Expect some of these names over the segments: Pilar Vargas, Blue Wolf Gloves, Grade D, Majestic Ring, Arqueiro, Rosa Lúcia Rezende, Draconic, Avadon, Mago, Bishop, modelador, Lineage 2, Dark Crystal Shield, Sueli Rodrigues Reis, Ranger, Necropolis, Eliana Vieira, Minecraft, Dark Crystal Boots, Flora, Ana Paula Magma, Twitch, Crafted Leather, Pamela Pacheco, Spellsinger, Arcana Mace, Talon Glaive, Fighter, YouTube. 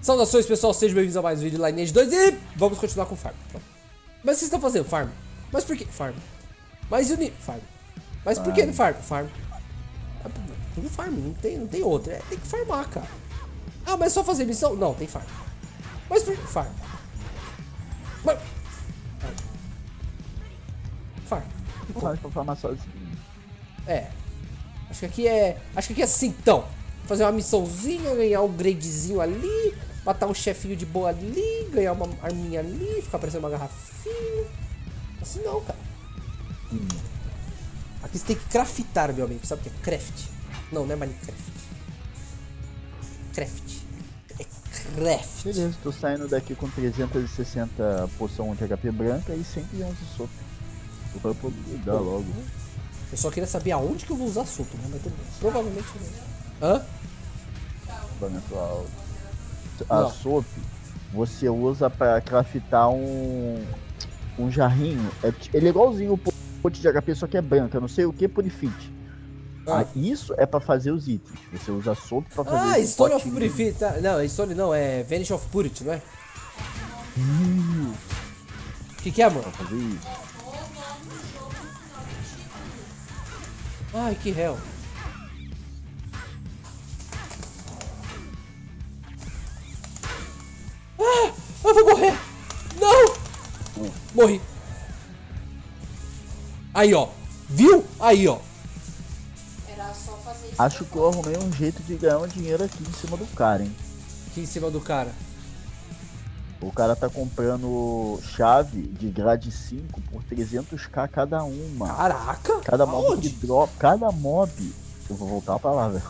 Saudações, pessoal, sejam bem-vindos a mais um vídeo de Lineage 2 e vamos continuar com farm. Mas vocês estão fazendo farm? Mas por que farm? Mas uni... farm. Mas por que não farm? Farm. Tudo farm, não tem outra. É, tem que farmar, cara. Ah, mas é só fazer missão? Não, tem farm. Mas por que farm? Mas... farm. Farm pra farmar sozinho. É. Acho que aqui é... acho que aqui é assim, então. Fazer uma missãozinha, ganhar um gradezinho ali, matar um chefinho de boa ali, ganhar uma arminha ali, ficar parecendo uma garrafinha. Assim não, cara. Aqui você tem que craftar, meu amigo. Sabe o que é craft? Não, não é Minecraft. Craft. É craft. Beleza, tô saindo daqui com 360 poção de HP branca e 100 de sopa. Vou poder dar logo. Eu só queria saber aonde que eu vou usar sopa, né? Provavelmente não. Hã? A SOP você usa pra craftar um jarrinho. Ele é igualzinho o pote de HP, só que é branca, não sei o que, purifit. Ah. Isso é pra fazer os itens. Você usa a SOP pra fazer os itens. Ah, Stone of Purifit. Não, Stone não, é Vanish of Purity, não é? Que é, mano? Pra fazer isso. Ai, que hell. Eu vou morrer! Não! Morri! Aí, ó! Viu? Aí, ó! Era só fazer isso. Acho que eu arrumei um jeito de ganhar um dinheiro aqui em cima do cara, hein? Aqui em cima do cara? O cara tá comprando chave de grade 5 por 300k cada uma. Caraca! Cada mob que dropa. Cada mob. Eu vou voltar pra lá, velho.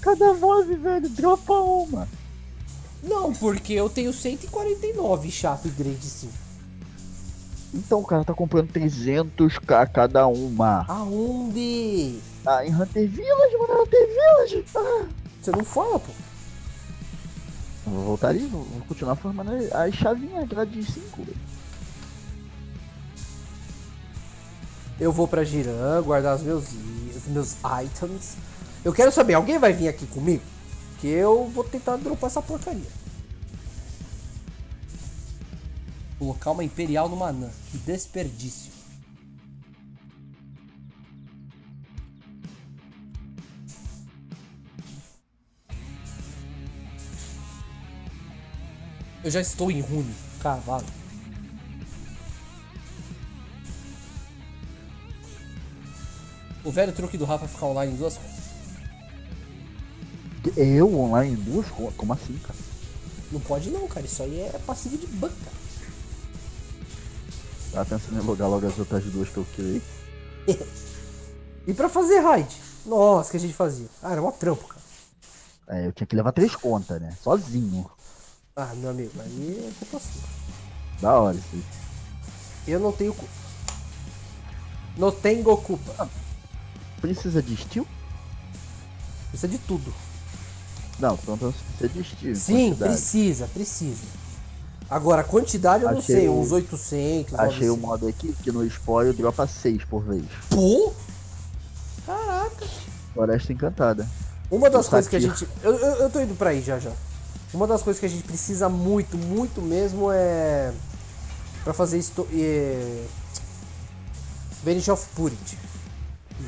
Cada mob, velho, dropa uma. Não, porque eu tenho 149 chave grade 5. Então o cara tá comprando 300k cada uma. Aonde? Ah, em Hunter Village, mano, Hunter Village. Ah. Você não fala, pô. Vou voltar ali, vou continuar formando as chavinhas grade 5. Eu vou pra Giran guardar os meus items. Eu quero saber, alguém vai vir aqui comigo? Eu vou tentar dropar essa porcaria. Colocar uma imperial no Manã. Que desperdício. Eu já estou em rune. Cavalo. O velho truque do Rafa é ficar online em duas contas. Eu online em duas contas? Como assim, cara? Não pode não, cara. Isso aí é passivo de banca. Tá pensando em logar logo as outras duas que eu criei. E pra fazer raid? Nossa, que a gente fazia. Ah, era uma trampo, cara. É, eu tinha que levar 3 contas, né? Sozinho. Ah, meu amigo, aí é culpa sua. Da hora isso aí. Eu não tenho culpa. Não tenho culpa. Ah, precisa de steel? Precisa de tudo. Não, pronto, você desistiu. Sim, quantidade. precisa. Agora, a quantidade eu achei, não sei, uns 800, achei 900. O modo aqui que no spoiler dropa 6 por vez. Pô! Caraca! Floresta Encantada. Uma das coisas que a gente... Eu tô indo pra aí já. Uma das coisas que a gente precisa muito, muito mesmo é... pra fazer isso... Vanish of Purity.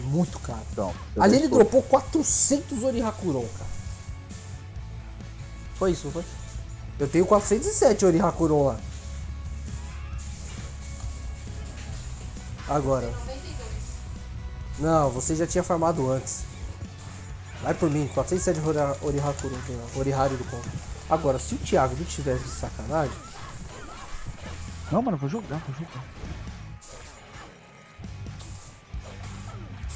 Muito caro. Então, ali ele dropou 400 Orihalcon, cara. Foi isso, foi? Eu tenho 407 Orihalcon lá. Agora. Não, você já tinha farmado antes. Vai por mim, 407 Orihalcon, Orihalcon do conto. Agora, se o Thiago não tivesse de sacanagem... Não, mano, vou jogar.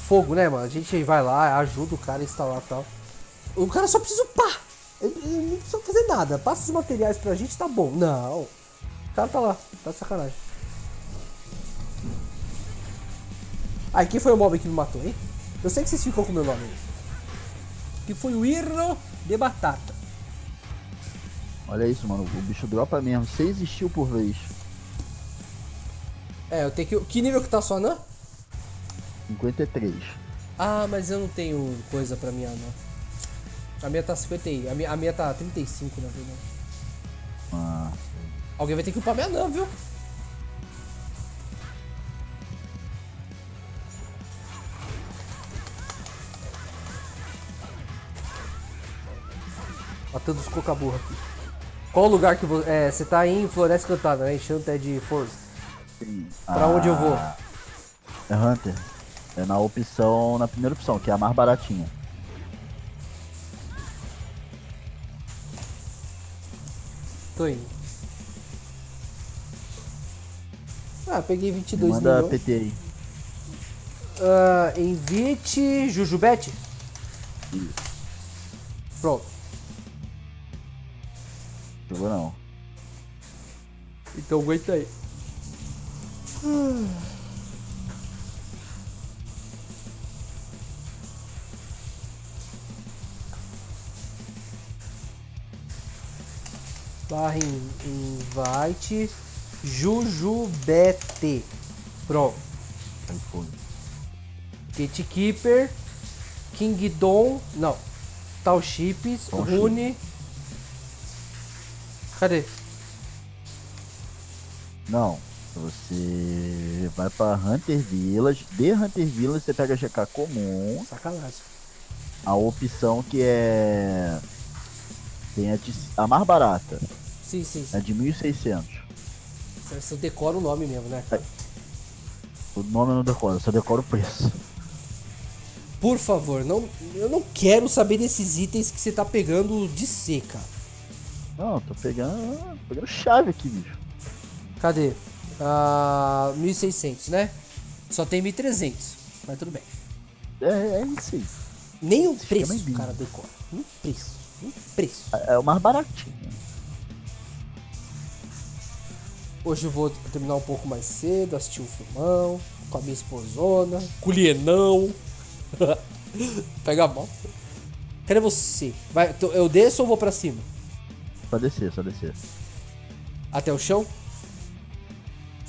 Fogo, né, mano? A gente vai lá, ajuda o cara a instalar e tal. O cara só precisa upar. Ele não precisa fazer nada, passa os materiais pra gente, tá bom. Não, o cara tá lá, tá de sacanagem. Aí, quem foi o mob que me matou, hein? Eu sei que vocês ficam com o meu nome aí. Que foi o Irro de Batata. Olha isso, mano, o bicho dropa mesmo, 6 steel por vez. É, eu tenho que... Que nível que tá só, né? 53. Ah, mas eu não tenho coisa pra mim, não. A minha tá 50 aí. A minha tá 35, na verdade. Ah. Alguém vai ter que upar minha NAM, viu? Matando os cocaburra aqui. Qual o lugar que você... É, você tá em Floresta Encantada, né? Enchanta é de força. Sim. Pra onde eu vou? É Hunter. É na opção... Na primeira opção, que é a mais baratinha. Tô indo. Ah, peguei 22 manda milhões. Manda PT aí. Invite... Jujubete? Isso. Pronto. Jogou não. Então aguenta aí. Barra invite Jujubete. Pronto. Gatekeeper Kingdom. Não. Tal Chips. Rune. Cadê? Não. Você vai pra Hunter Village. De Hunter Village você pega GK comum. Sacanagem. A opção que é... Tem a mais barata. Sim, sim, sim. É de 1.600. Você decora o nome mesmo, né? O nome eu não decoro, eu só decoro o preço. Por favor, não, eu não quero saber desses itens que você tá pegando de seca. Não, tô pegando chave aqui, bicho. Cadê? 1.600, né? Só tem 1.300, mas tudo bem. É isso aí. Nem o preço, o cara decora. Nem o preço. Preço. É o mais baratinho. Hoje eu vou terminar um pouco mais cedo, assistir um filmão, com a minha esposona, culienão. Pega a mão. Cadê você? Vai, eu desço ou vou pra cima? Só descer, só descer. Até o chão?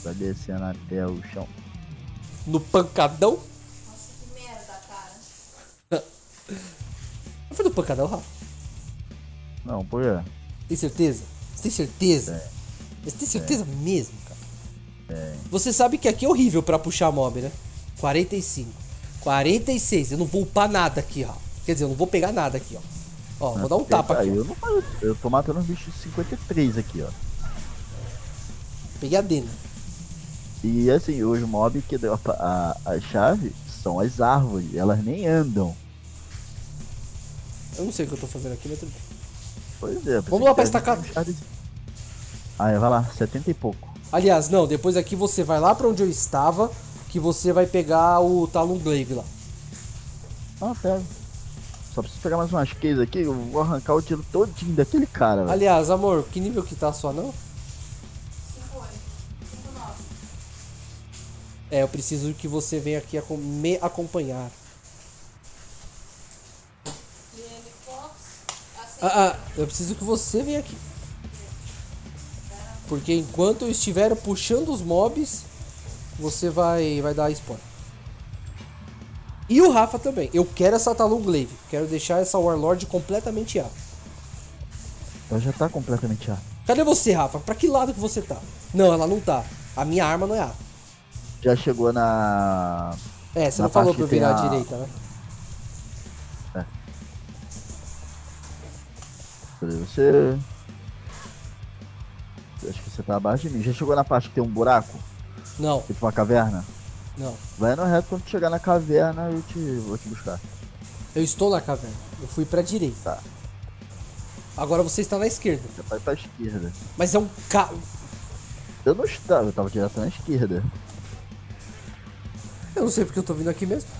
Só descendo até o chão. No pancadão? Nossa, que merda, cara. Foi no pancadão, Rafa? Não, por quê? Tem certeza? Você tem certeza? É. Você tem certeza mesmo, cara? É. Você sabe que aqui é horrível pra puxar mob, né? 45. 46. Eu não vou upar nada aqui, ó. Quer dizer, eu não vou pegar nada aqui, ó. Ó, vou dar um tapa aqui. Eu, não, eu tô matando os bichos de 53 aqui, ó. Peguei a Dena. E assim, os mob que deu a chave são as árvores. Elas nem andam. Eu não sei o que eu tô fazendo aqui, mas tudo bem. Pois é, vamos lá pra estacada. Aí, vai lá, 70 e pouco. Aliás, não, depois aqui você vai lá pra onde eu estava, que você vai pegar o Talon Glaive lá. Ah, pega. Só preciso pegar mais umas keys aqui, eu vou arrancar o tiro todinho daquele cara, velho. Aliás, amor, que nível que tá só, não? 5, 8, 5, 9. É, eu preciso que você venha aqui me acompanhar. Eu preciso que você venha aqui. Porque enquanto eu estiver puxando os mobs, você vai dar spawn. E o Rafa também. Eu quero essa Talon Glaive. Quero deixar essa Warlord completamente A. Ela já tá completamente A. Cadê você, Rafa? Pra que lado que você tá? Não, ela não tá. A minha arma não é A. Já chegou na... É, você não falou pra eu virar à direita, né? Você... Acho que você tá abaixo de mim. Já chegou na parte que tem um buraco? Não. Tipo uma caverna? Não. Vai no reto, quando chegar na caverna eu vou te buscar. Eu estou na caverna. Eu fui pra direita. Tá. Agora você está na esquerda. Você vai pra esquerda. Mas é um carro. Eu não estava, eu tava direto na esquerda. Eu não sei porque eu tô vindo aqui mesmo.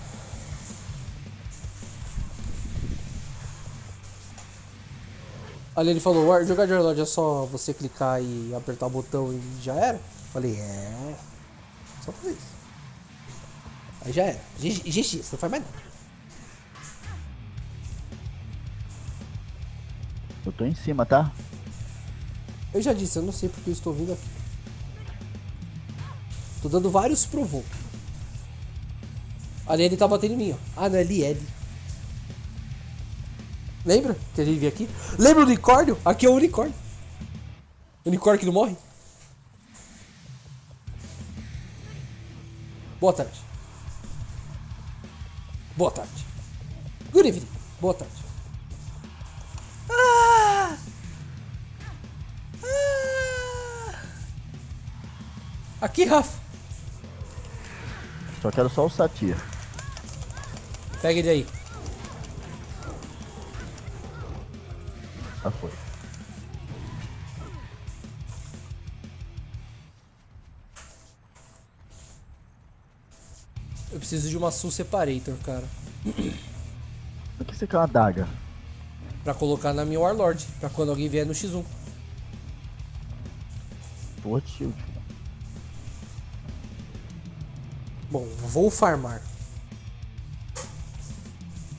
Ali ele falou, jogar de Warlord é só você clicar e apertar o botão e já era? Falei, é... Só fazer isso. Aí já era. GG, você não faz mais nada. Eu tô em cima, tá? Eu já disse, eu não sei porque eu estou vindo aqui. Tô dando vários provoke. Ali ele tá batendo em mim, ó. Ah, não, é LL. Lembra que a gente veio aqui? Lembra o unicórnio? Aqui é o unicórnio. Unicórnio que não morre. Boa tarde. Boa tarde. Good evening. Boa tarde. Ah! Ah! Aqui, Rafa. Só quero só o Satia. Pega ele aí. Ah, foi. Eu preciso de uma Soul Separator, cara. Por que você quer uma daga? Pra colocar na minha Warlord, pra quando alguém vier no X1. Boa shield. Bom, vou farmar.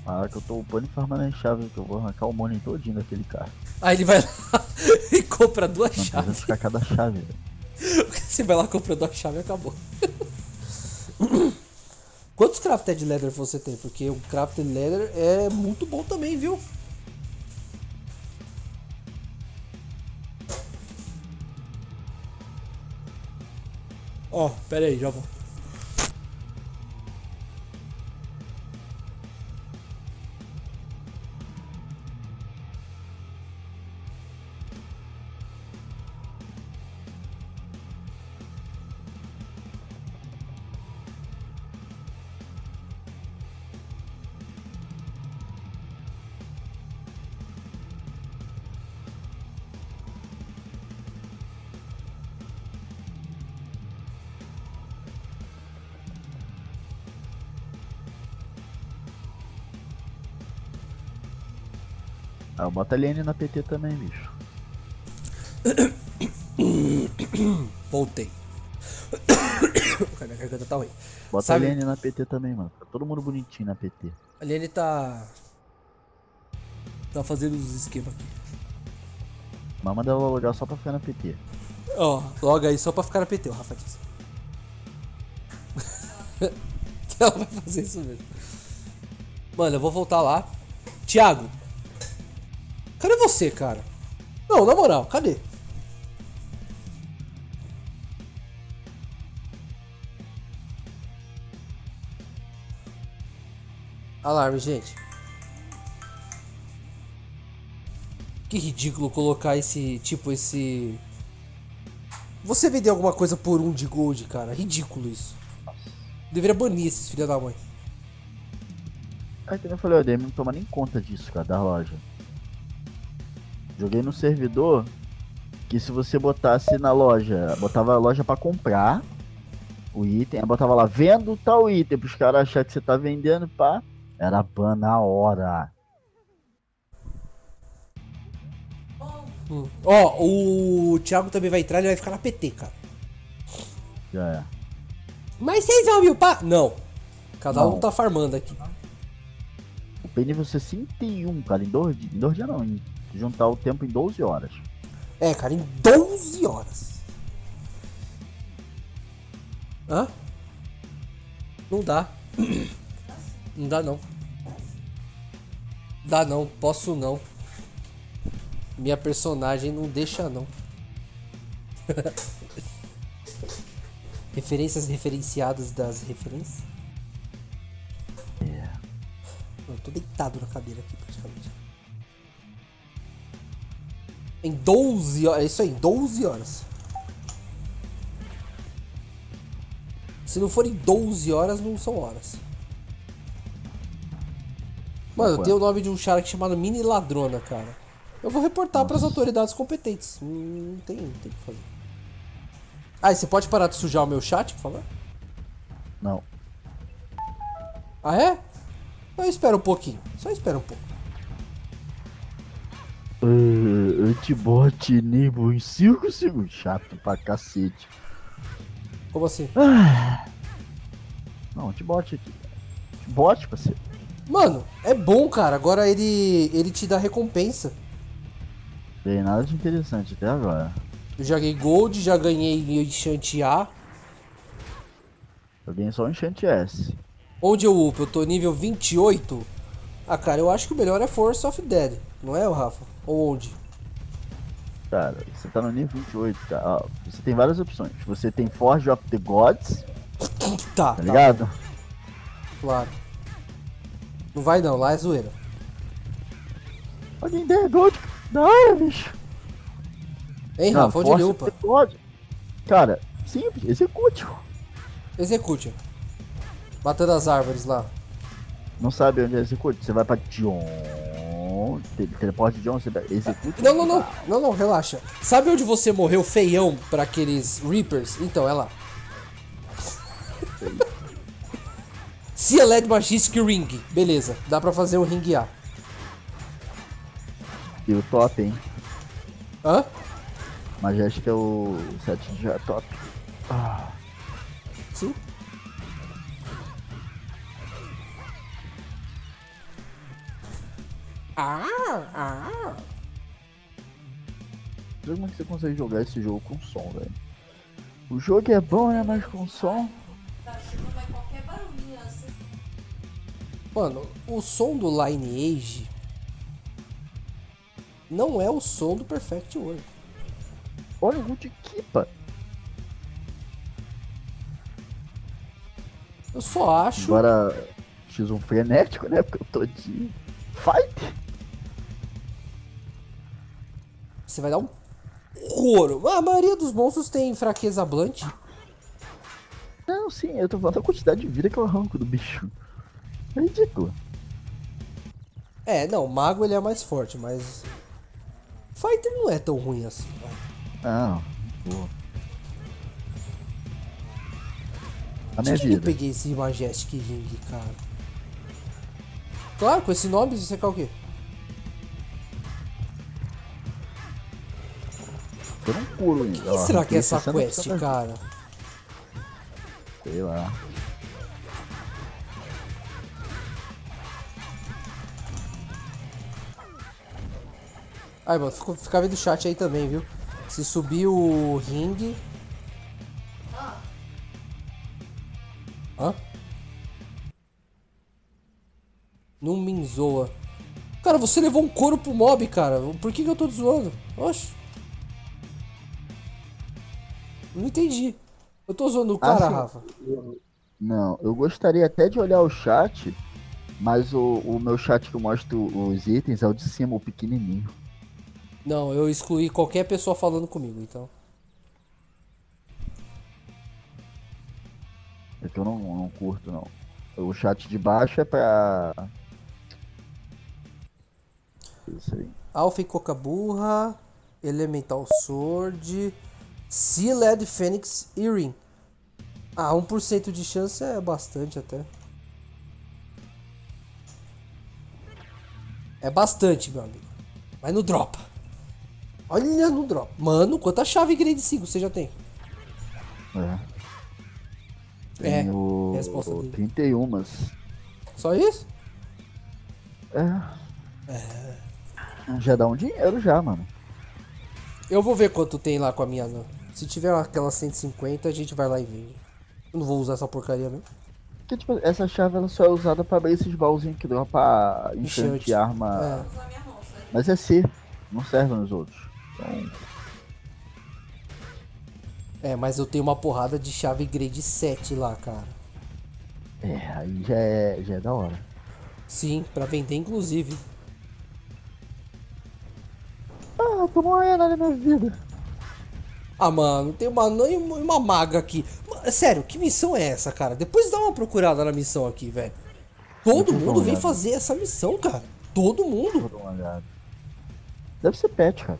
Ah, que eu tô upando e farmando as chaves, que eu vou arrancar o money todinho daquele cara. Aí ele vai lá e compra duas chaves. Vai ficar cada chave, velho. Você vai lá, compra duas chaves e acabou. Quantos Crafted Leather você tem? Porque o Crafted Leather é muito bom também, viu? Ó, pera aí, já vou. Ah, bota LN na PT também, bicho. Voltei. Minha garganta tá ruim. Bota LN na PT também, mano. Tá todo mundo bonitinho na PT. A LN tá... tá fazendo uns esquemas aqui. Mas manda eu logar só pra ficar na PT. Ó, loga aí só pra ficar na PT, o Rafa disse. Ela vai fazer isso mesmo. Mano, eu vou voltar lá. Thiago! Cadê você, cara? Não, na moral, cadê? Alarme, gente. Que ridículo colocar esse... tipo, esse... Você vender alguma coisa por um de gold, cara. Ridículo isso. Deveria banir esses filhos da mãe. Aí também eu falei, eu não toma nem conta disso, cara, da loja. Joguei no servidor que se você botasse na loja, botava a loja pra comprar o item, botava lá, vendo tal item, pros caras acharem que você tá vendendo, pá, era ban na hora. Ó, o Thiago também vai entrar, ele vai ficar na PT, cara. Já é. Mas vocês vão, viu, pá? Não. Cada um tá farmando aqui. O PNV 61, cara, em 2 dias não, hein? Juntar o tempo em 12 horas. É, cara, em 12 horas. Hã? Não dá. Não dá, não. Dá, não. Posso, não. Minha personagem não deixa, não. Referências referenciadas das referências? É. Eu tô deitado na cadeira aqui, praticamente. Em 12 horas, é isso aí, em 12 horas. Se não forem 12 horas, não são horas. Mano, eu tenho o nome de um charque chamado Mini Ladrona, cara. Eu vou reportar pras autoridades competentes. Não tem o que fazer. Ah, e você pode parar de sujar o meu chat, por favor? Não. Ah, é? Então espera um pouquinho, só espera um pouco. Antibot nível em 5 segundos. Chato pra cacete. Como assim? Ah. Não, antibot aqui. Antibot, parceiro. Mano, é bom, cara. Agora ele te dá recompensa. Tem nada de interessante até agora. Eu já ganhei gold, já ganhei enchante A. Eu ganhei só enchante S. Onde eu upo? Eu tô nível 28. Ah, cara, eu acho que o melhor é Force of Dead, não é, Rafa? Ou Old? Cara, você tá no nível 28, cara. Ah, você tem várias opções. Você tem Forge of the Gods. Tá ligado? Claro. Não vai não, lá é zoeira. Alguém der God? Não, bicho. Hein, Rafa, onde ele upa? Cara, simples, execute. Execute. Matando as árvores lá. Não sabe onde é execute? Você vai pra John. Teleporte John, você vai execute. Não, não, não. Não, não, relaxa. Sabe onde você morreu feião pra aqueles Reapers? Então, é lá. Se é LED Magistic Ring. Beleza, dá pra fazer o Ring A. E o top, hein? Hã? Majestic é o 7 já top. Ah. Sim. Ah. Como é que você consegue jogar esse jogo com som, velho? O jogo é bom, né? Mas com som. Tá chegando aí qualquer barulhinho assim. Mano, o som do Lineage não é o som do Perfect World. Olha o Good Equipa. Eu só acho. Agora X1 frenético, né? Porque eu tô de Fighter. Você vai dar um couro. A maioria dos monstros tem fraqueza blunt. Não, sim, eu tô falando a quantidade de vida que eu arranco do bicho. É ridículo. É, não, o Mago ele é mais forte, mas Fighter não é tão ruim assim. Ah, boa. A minha vida. Eu peguei esse Majestic Ring, cara. Claro, com esse nome você quer o quê? Eu não pulo ainda. O que será que é essa quest, cara? Sei lá. Ai, mano, fica vendo o chat aí também, viu? Se subir o ringue. Hã? Não me zoa. Cara, você levou um couro pro mob, cara. Por que eu tô zoando? Oxe. Não entendi. Eu tô zoando o cara, assim, Rafa. Não, eu gostaria até de olhar o chat. Mas o meu chat que eu mostro os itens é o de cima, o pequenininho. Não, eu excluí qualquer pessoa falando comigo, então. É que eu não curto, não. O chat de baixo é pra... Isso aí. Alpha e Cocaburra, Elemental Sword, Sea Led Fênix e Ring. Ah, 1% de chance é bastante até. É bastante, meu amigo. Vai no dropa. Olha no drop. Mano, quanta chave grade 5 você já tem? É. Tenho é a resposta dele. 31. Só isso? É. Já dá um dinheiro já, mano. Eu vou ver quanto tem lá com a minha. Se tiver aquela 150, a gente vai lá e vende. Eu não vou usar essa porcaria mesmo. Porque, tipo, essa chave ela só é usada pra abrir esses baúzinhos que dá pra enchante de arma. É. Mas é C. Não serve nos outros. Então... É, mas eu tenho uma porrada de chave grade 7 lá, cara. É, aí já é da hora. Sim, pra vender inclusive. Ah, tô morrendo na minha vida. Ah, mano, tem uma anã e uma maga aqui. Sério, que missão é essa, cara? Depois dá uma procurada na missão aqui, velho. Todo mundo vem fazer essa missão, cara. Todo mundo. Deve ser pet, cara.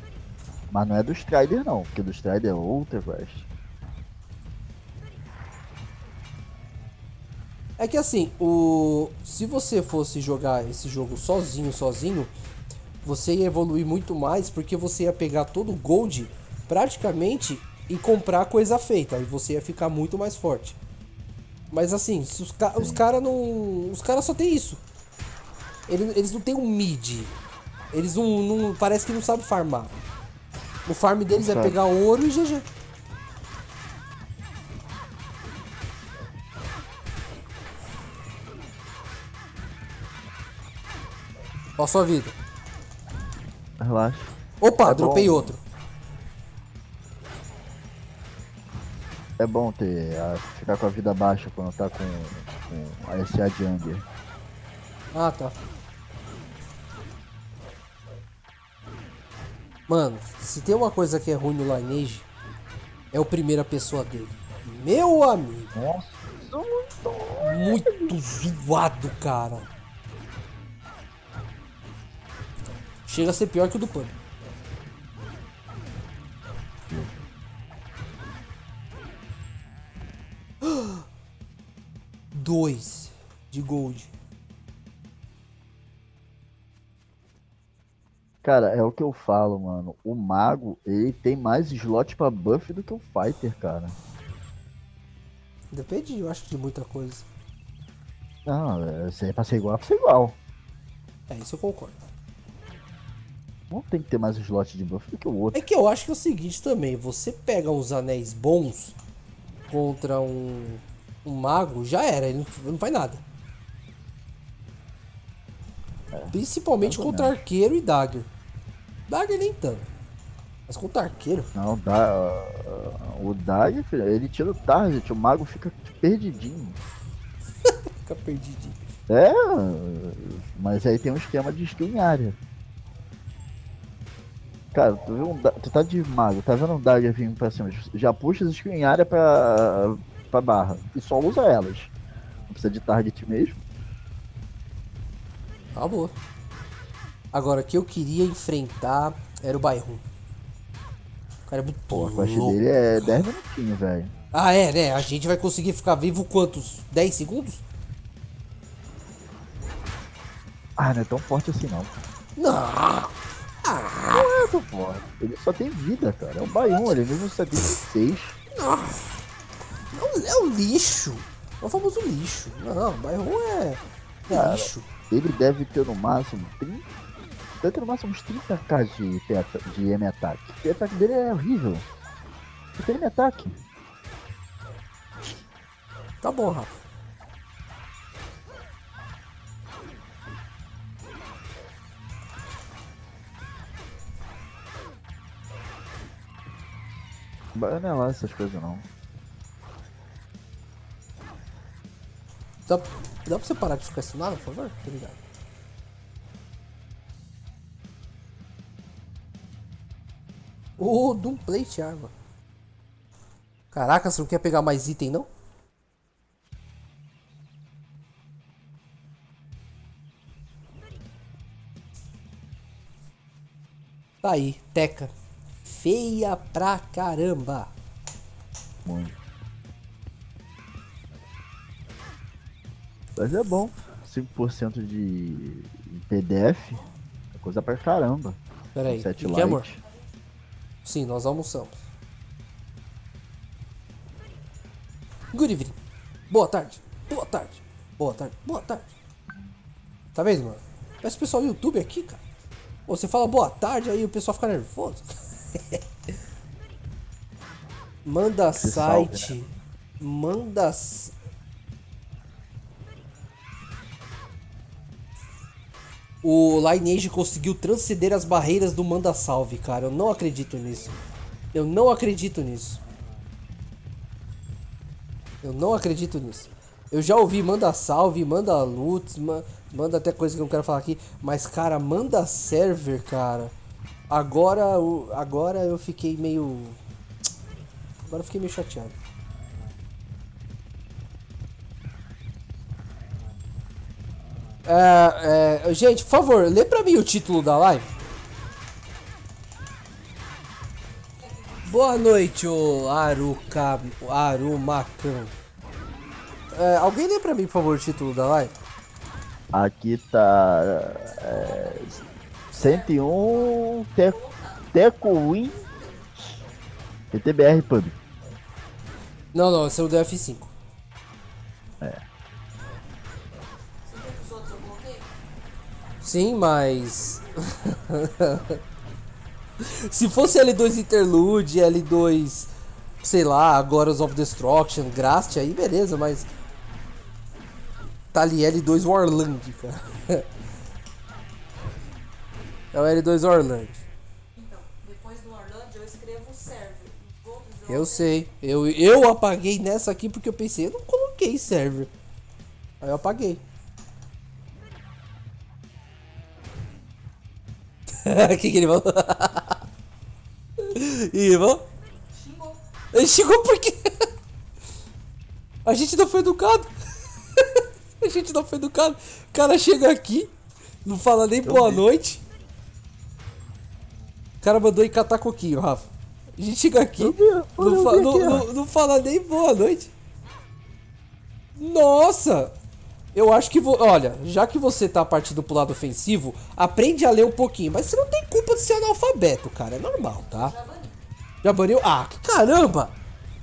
Mas não é do Strider não, porque do Strider é outra quest. É que assim, se você fosse jogar esse jogo sozinho, você ia evoluir muito mais, porque você ia pegar todo o gold, praticamente, e comprar coisa feita, e você ia ficar muito mais forte. Mas assim, se os caras não... Os caras só tem isso. Eles não tem um mid. Eles não parece que não sabem farmar. O farm deles é pegar ouro e GG. Ó a sua vida. Relaxa. Opa, é dropei bom. Outro. É bom ter ficar com a vida baixa quando tá com a SA de Anger. Ah, tá. Mano, se tem uma coisa que é ruim no Lineage, é o primeira pessoa dele. Meu amigo. Nossa, muito zoado, cara. Chega a ser pior que o do Pano. Dois de gold. Cara, é o que eu falo, mano. O Mago, ele tem mais slot pra buff do que o Fighter, cara. Depende, eu acho, de muita coisa. Não, se é pra ser igual, é pra ser igual. É, isso eu concordo. Não tem que ter mais slot de buff do que o outro. É que eu acho que é o seguinte também. Você pega uns anéis bons contra um mago, já era. Ele não faz nada. É, principalmente contra arqueiro e dagger. Dagger nem tanto. Mas contra arqueiro... Não, o dagger, filho, ele tira o target. O mago fica perdidinho. Fica perdidinho. É, mas aí tem um esquema de skill em área. Cara, tu, tu tá de mago, tá vendo um dagger vindo pra cima, já puxa as skill em área pra barra. E só usa elas. Não precisa de target mesmo. Tá boa. Agora, o que eu queria enfrentar era o bairro. O cara é muito louco. A parte dele é 10 minutinhos, velho. Ah, é, né? A gente vai conseguir ficar vivo quantos? 10 segundos? Ah, não é tão forte assim, não. Não! Ah, porra. Ele só tem vida, cara. É um baião, ele é mesmo 76. Não, é um lixo. É o famoso lixo. Não, o baião é lixo. Ele deve ter no máximo 30. Deve ter no máximo uns 30k de M-ataque. O ataque dele é horrível. Ele tem M-ataque. Tá bom, Rafa. Não é lá essas coisas não. Dá pra você parar de ficar estunado, por favor? Obrigado. Oh, Doom Plate Arma. Caraca, você não quer pegar mais item não? Tá aí, Teca. Feia pra caramba. Muito. Mas é bom. 5% de PDF é coisa pra caramba. Pera aí, que amor? Sim, nós almoçamos. Good evening. Boa tarde. Boa tarde. Boa tarde. Boa tarde. Tá vendo, mano? Parece o pessoal do YouTube aqui, cara. Você fala boa tarde, aí o pessoal fica nervoso. Manda que site, salve, né? Manda. O Lineage conseguiu transcender as barreiras do manda salve, cara. Eu não acredito nisso. Eu não acredito nisso. Eu não acredito nisso. Eu já ouvi manda salve, manda loot, manda até coisa que eu não quero falar aqui. Mas, cara, manda server, cara. Agora eu fiquei meio... Agora eu fiquei meio chateado. Gente, por favor, lê pra mim o título da live. Boa noite, ô Arumacan. Alguém lê pra mim, por favor, o título da live? Aqui tá... 101 Tecoin ETBR Pub. Não, esse é o do F5. É. Sim, mas... Se fosse L2 Interlude, L2... Sei lá, Gods of Destruction, Grast, aí beleza, mas... Tá ali L2 Warland, cara. É o L2 Warland. Então, depois do Warland eu escrevo server. Eu sei. Eu apaguei nessa aqui porque eu pensei, eu não coloquei server. Aí eu apaguei. O que ele falou? E vão? Xingou. Ele xingou porque a gente não foi educado. A gente não foi educado. O cara chega aqui, não fala nem boa noite. O cara mandou ir catar coquinho, Rafa. A gente chega aqui, não fala nem boa noite. Nossa! Eu acho que vou. Olha, já que você tá partindo pro lado ofensivo, aprende a ler um pouquinho. Mas você não tem culpa de ser analfabeto, cara. É normal, tá? Já baniu? Ah, que caramba!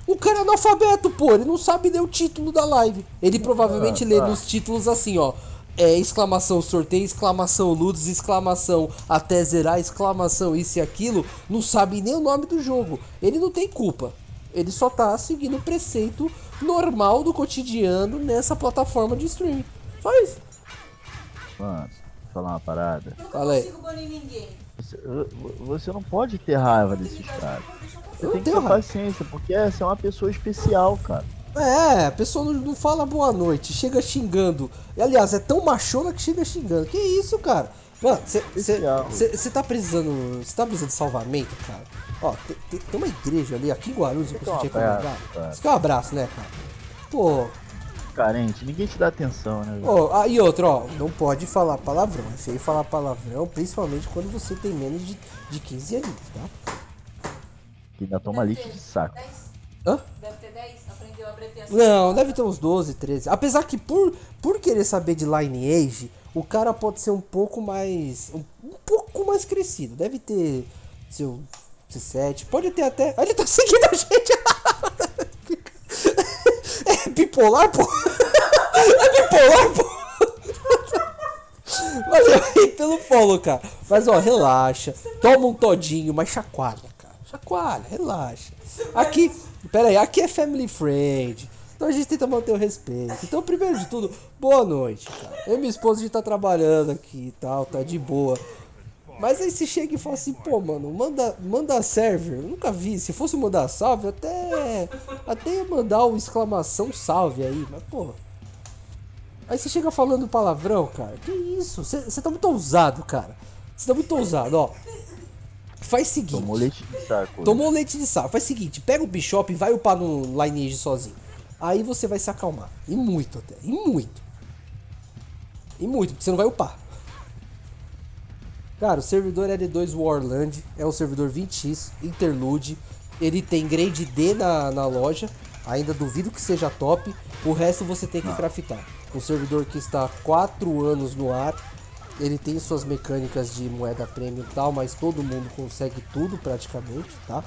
O cara é analfabeto, pô. Ele não sabe ler o título da live. Ele provavelmente lê nos títulos assim, ó. É exclamação sorteio, exclamação ludos, exclamação até zerar, exclamação isso e aquilo. Não sabe nem o nome do jogo. Ele não tem culpa. Ele só tá seguindo o preceito normal do cotidiano nessa plataforma de streaming. Só isso. Mano, vou falar uma parada. Eu não consigo banir ninguém. Você não pode ter raiva desses caras. Você tem que ter paciência, porque essa é uma pessoa especial, cara. É, a pessoa não fala boa noite, chega xingando. E, aliás, é tão machona que chega xingando. Que isso, cara? Mano, você tá precisando. Você tá precisando de salvamento, cara? Ó, tem uma igreja ali, aqui em Guarulhos, eu consegui recomendar. Isso que é um abraço, né, cara? Pô. Carente, ninguém te dá atenção, né? Ó, e outra, ó, não pode falar palavrão. É feio falar palavrão, principalmente quando você tem menos de 15 anos, tá? Que ainda toma lixo de saco. Hã? Deve ter 10, aprendeu a bretear. Não, deve ter uns 12, 13. Apesar que por querer saber de Lineage, o cara pode ser um pouco mais. Um pouco mais crescido. Deve ter seu 17. Pode ter até. Ele tá seguindo a gente! É bipolar, pô! É bipolar, pô! Valeu aí pelo follow, cara. Mas ó, relaxa. Toma um todinho, mas chacoalha, cara. Chacoalha, relaxa. Aqui. Pera aí, aqui é family friend, então a gente tenta manter o respeito. Então, primeiro de tudo, boa noite, cara. Eu e minha esposa, a gente tá trabalhando aqui e tal, tá de boa. Mas aí se chega e fala assim, pô, mano, manda server. Eu nunca vi, se fosse mandar salve, até ia mandar uma exclamação salve aí, mas pô. Aí você chega falando palavrão, cara, que isso? Você tá muito ousado, cara. Você tá muito ousado, ó. Faz o seguinte. Tomou leite de saco. Tomou leite de saco. Faz o seguinte, pega o Bishop e vai upar no Lineage sozinho. Aí você vai se acalmar. E muito até. E muito. E muito, porque você não vai upar. Cara, o servidor L2 Warland é um servidor 20x, Interlude. Ele tem Grade D na loja. Ainda duvido que seja top. O resto você tem que craftar. Um servidor que está há 4 anos no ar. Ele tem suas mecânicas de moeda premium e tal, mas todo mundo consegue tudo praticamente, tá?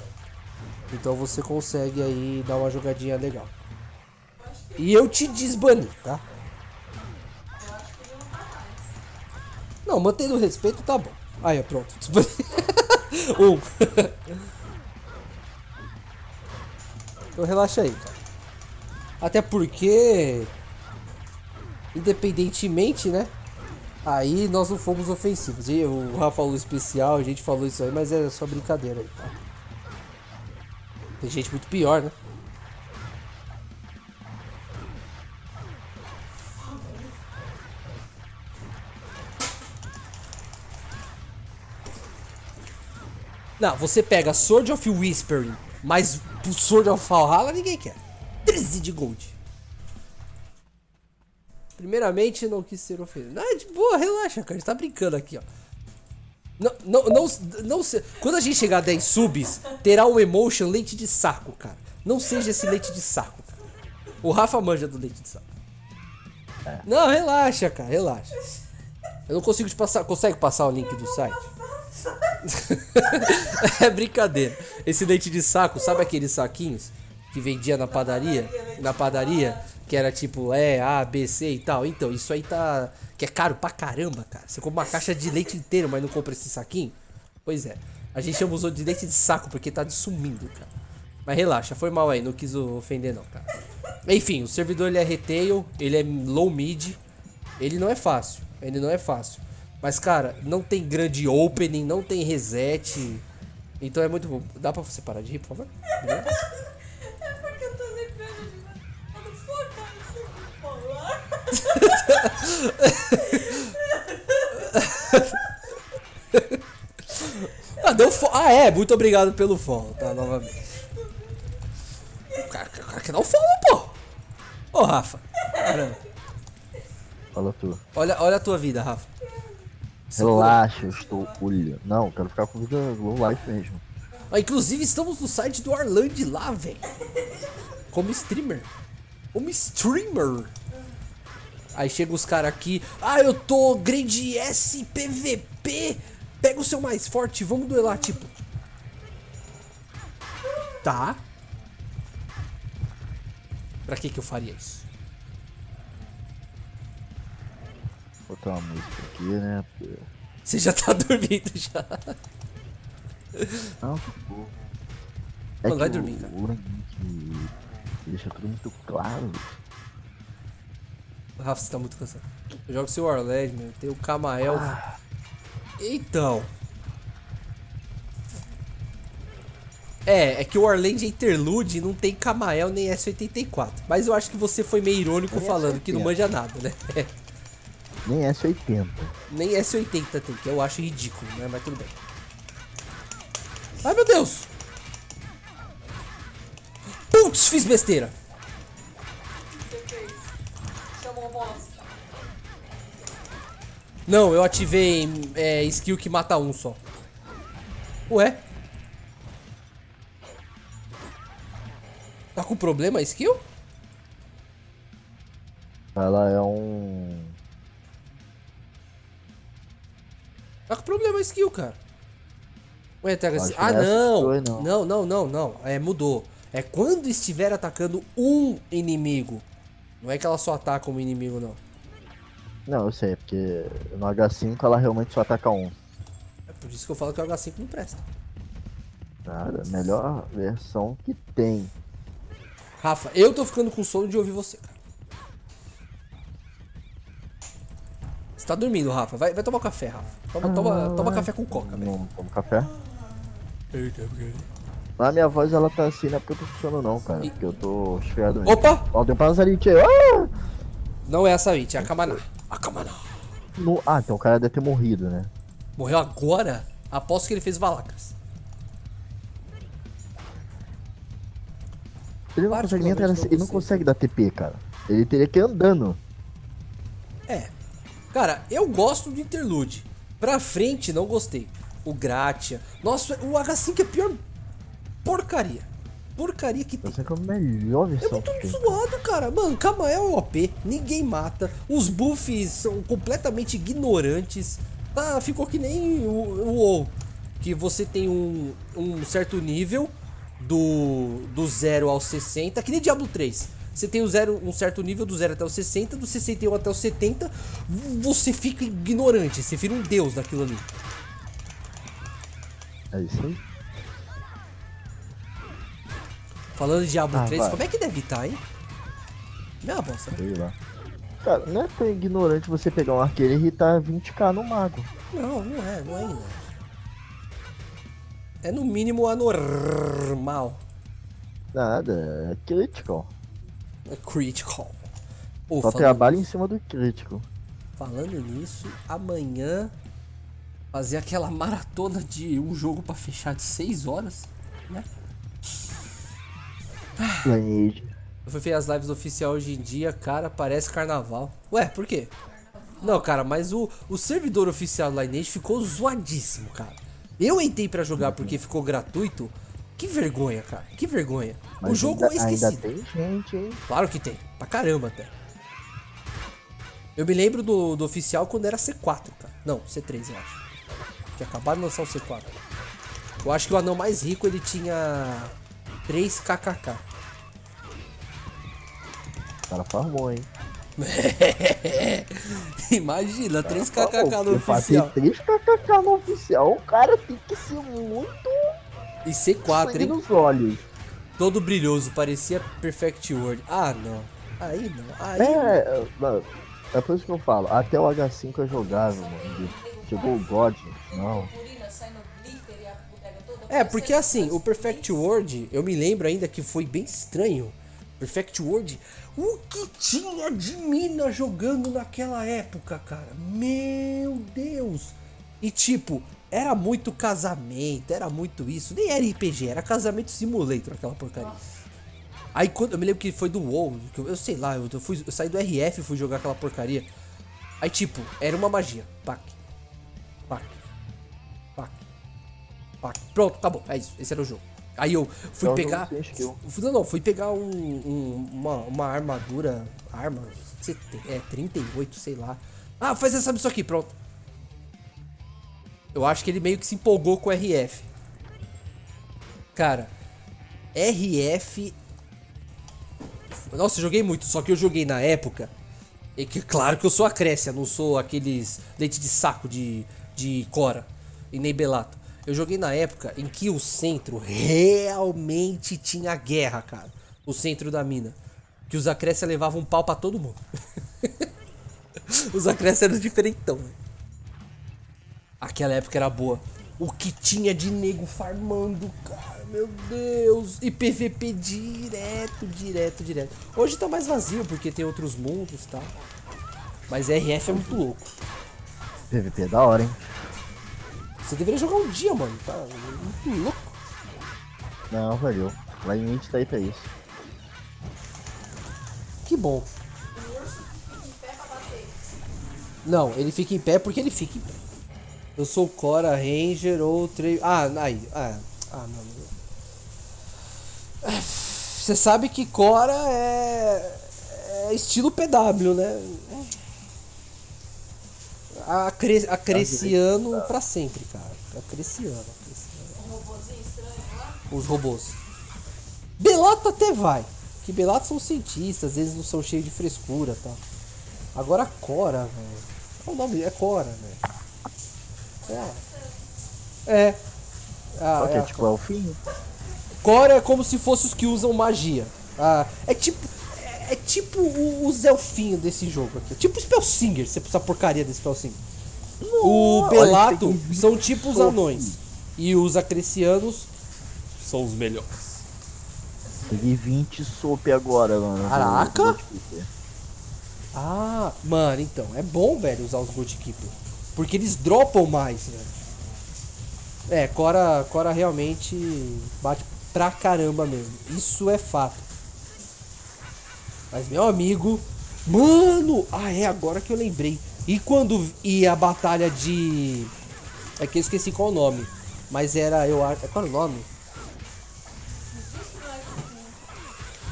Então você consegue aí dar uma jogadinha legal. E eu te desbani, tá? Não, mantendo o respeito, tá bom. Aí, pronto. Desbani. Então relaxa aí, cara. Até porque... independentemente, né? Aí nós não fomos ofensivos. E o Rafa falou especial, a gente falou isso aí, mas é só brincadeira aí, tá? Tem gente muito pior, né? Não, você pega Sword of Whispering, mas o Sword of Valhalla ninguém quer. 13 de gold. Primeiramente, não quis ser ofendido. Ah, de boa, relaxa, cara. A gente tá brincando aqui, ó. Não, quando a gente chegar a 10 subs, terá um emotion leite de saco, cara. Não seja esse leite de saco, cara. O Rafa manja do leite de saco. É. Não, relaxa, cara, relaxa. Eu não consigo te passar. Consegue passar o link do site? É brincadeira. Esse leite de saco, sabe aqueles saquinhos que vendia na padaria? Na padaria? Que era tipo A, B, C e tal. Então, isso aí tá... que é caro pra caramba, cara. Você compra uma caixa de leite inteiro, mas não compra esse saquinho? Pois é. A gente chama o de leite de saco, porque tá sumindo, cara. Mas relaxa, foi mal aí. Não quis ofender não, cara. Enfim, o servidor ele é retail. Ele é low mid. Ele não é fácil. Mas, cara, não tem grande opening, não tem reset. Então é muito bom. Dá pra você parar de rir, por favor? É porque eu tô lembrando de... Eu não sou cara, eu sou bipolar. Ah, deu follow. Ah, é. Muito obrigado pelo follow, tá? Novamente. O cara quer dar o follow, pô. Ô, Rafa. Caramba. Fala tu. Olha a tua vida, Rafa. Relaxa, eu estou olhando. Não, quero ficar com vida low life mesmo. Ah, inclusive estamos no site do Warland lá, velho. Como streamer. Como streamer. Aí chega os caras aqui. Ah, eu tô grade S, PVP. Pega o seu mais forte, vamos duelar, tipo. Tá. Pra que eu faria isso? Vou botar uma música aqui, né? Você já tá dormindo já. Não, que porra. É que vai dormir, cara. Deixa tudo muito claro. Rafa, você tá muito cansado. Eu jogo seu Warlord, meu. Tem o Kamael. Ah. Então. É que o Warland é Interlude e não tem Kamael nem S84. Mas eu acho que você foi meio irônico falando que não manja nada, né? Nem S80. Nem S80 tem, que eu acho ridículo, né? Mas tudo bem. Ai, meu Deus! Putz, fiz besteira! O que você fez? Chamou o boss. Não, eu ativei skill que mata um só. Ué? Tá com problema a skill? Ela é um... Tá com problema a skill, cara. Ué, tá... Ah, não. Não. É, mudou. É quando estiver atacando um inimigo. Não é que ela só ataca um inimigo, não. Não, eu sei, porque no H5 ela realmente só ataca um. É por isso que eu falo que o H5 não presta. Cara, a melhor versão que tem. Rafa, eu tô ficando com sono de ouvir você, cara. Você tá dormindo, Rafa. Vai tomar café, Rafa. Toma café com coca, velho. Não tomo café? A minha voz, ela tá assim, não é porque eu tô funcionando não, cara. Porque eu tô esfriado mesmo. Opa! Ó, tem um passarinho aí. Ah! Não é essa aí, é a Kamaná. A Kamaná. No... Ah, então o cara deve ter morrido, né? Morreu agora? Aposto que ele fez valacas. Ele não consegue nem entrar, ele não consegue dar TP, cara. Ele teria que ir andando. É. Cara, eu gosto do Interlude. Pra frente, não gostei. O Gratia. Nossa, o H5 é a pior porcaria. Porcaria que tem. É a melhor versão. É muito zoado, cara. Mano, Kamael é OP. Ninguém mata. Os buffs são completamente ignorantes. Ah, ficou que nem o WoW. Que você tem um certo nível. Do 0 ao 60, que nem Diablo 3. Você tem um certo nível do 0 até o 60, do 61 até o 70, você fica ignorante, você vira um deus daquilo ali. É isso aí. Falando de Diablo 3, vai. Como é que deve estar, hein? Minha bosta. Né? Cara, não é tão ignorante você pegar um arqueiro e irritar 20k no mago. Não é ainda. É no mínimo anormal. Nada, é critical. É critical. Oh, só trabalha em cima do critical. Falando nisso, amanhã fazer aquela maratona de um jogo pra fechar de 6 horas, né? Lineage. Eu fui ver as lives oficiais hoje em dia, cara, parece carnaval. Ué, por quê? Não, cara, mas o servidor oficial do Lineage ficou zoadíssimo, cara. Eu entrei pra jogar porque ficou gratuito. Que vergonha, cara. Que vergonha. Mas o jogo é esquecido. Ainda tem gente, hein? Claro que tem. Pra caramba, até. Eu me lembro do oficial quando era C4, cara. Não, C3, eu acho. Que acabaram de lançar o C4. Eu acho que o anão mais rico, ele tinha 3 KKK. O cara farmou, hein? Imagina, 3 KKK no oficial. 3 KKK no oficial, o cara tem que ser muito... E C4, hein? Nos olhos. Todo brilhoso, parecia Perfect World. Ah, não. Aí não. É por isso que eu falo, até o H5 é jogável, mano. Chegou o God, não. É, porque assim, o Perfect World, eu me lembro ainda que foi bem estranho. Perfect World, o que tinha de mina jogando naquela época, cara? Meu Deus! E tipo, era muito casamento, era muito isso. Nem era RPG, era casamento simulator, aquela porcaria. Aí quando eu me lembro que foi do WoW, que eu sei lá, eu saí do RF e fui jogar aquela porcaria. Aí tipo, era uma magia. Pac, pac, pac, pac. Pronto, acabou. É isso, esse era o jogo. Aí eu fui pegar. Fui pegar uma armadura. Arma. É 38, sei lá. Ah, faz essa missão aqui, pronto. Eu acho que ele meio que se empolgou com o RF. Cara, RF. Nossa, eu joguei muito, só que eu joguei na época. E que claro que eu sou Acrécia, não sou aqueles leite de saco de Cora e nem Belato. Eu joguei na época em que o centro realmente tinha guerra, cara. O centro da mina. Que os Acrécia levavam um pau pra todo mundo. Os Acrécia eram diferentão, né? Aquela época era boa. O que tinha de nego farmando, cara, meu Deus. E PVP direto, direto, direto. Hoje tá mais vazio, porque tem outros mundos, tá? Mas RF é muito louco. PVP é da hora, hein? Você deveria jogar um dia, mano, tá muito louco. Não, valeu. Lineage tá aí pra isso. Que bom. O urso fica em pé pra bater. Não, ele fica em pé porque ele fica em pé. Eu sou Cora, Ranger ou Trail. Ah, aí. Ah, não. Você sabe que Cora é estilo PW, né? Acresciano pra sempre, cara. Acresciano. Um robôzinho estranho lá? Os robôs. Belato até vai. Que Belato são cientistas, às vezes não são cheios de frescura e tal. Agora Cora, velho. Qual o nome? É Cora, velho. É. Ah, é tipo elfinho. Cora é como se fosse os que usam magia. Ah, é tipo os elfinhos desse jogo aqui. Tipo Spellsinger, essa porcaria desse Spellsinger. O Belato são tipo os anões. E os acrescianos são os melhores. Peguei 20 soap agora, mano. Caraca! Ah, mano, então. É bom, velho, usar os Gold Keeper. Porque eles dropam mais, né? É, Cora realmente bate pra caramba mesmo. Isso é fato. Mas, meu amigo... Mano! Ah, é, agora que eu lembrei. E quando ia a batalha de... É que eu esqueci qual o nome. Mas era... Qual era o nome?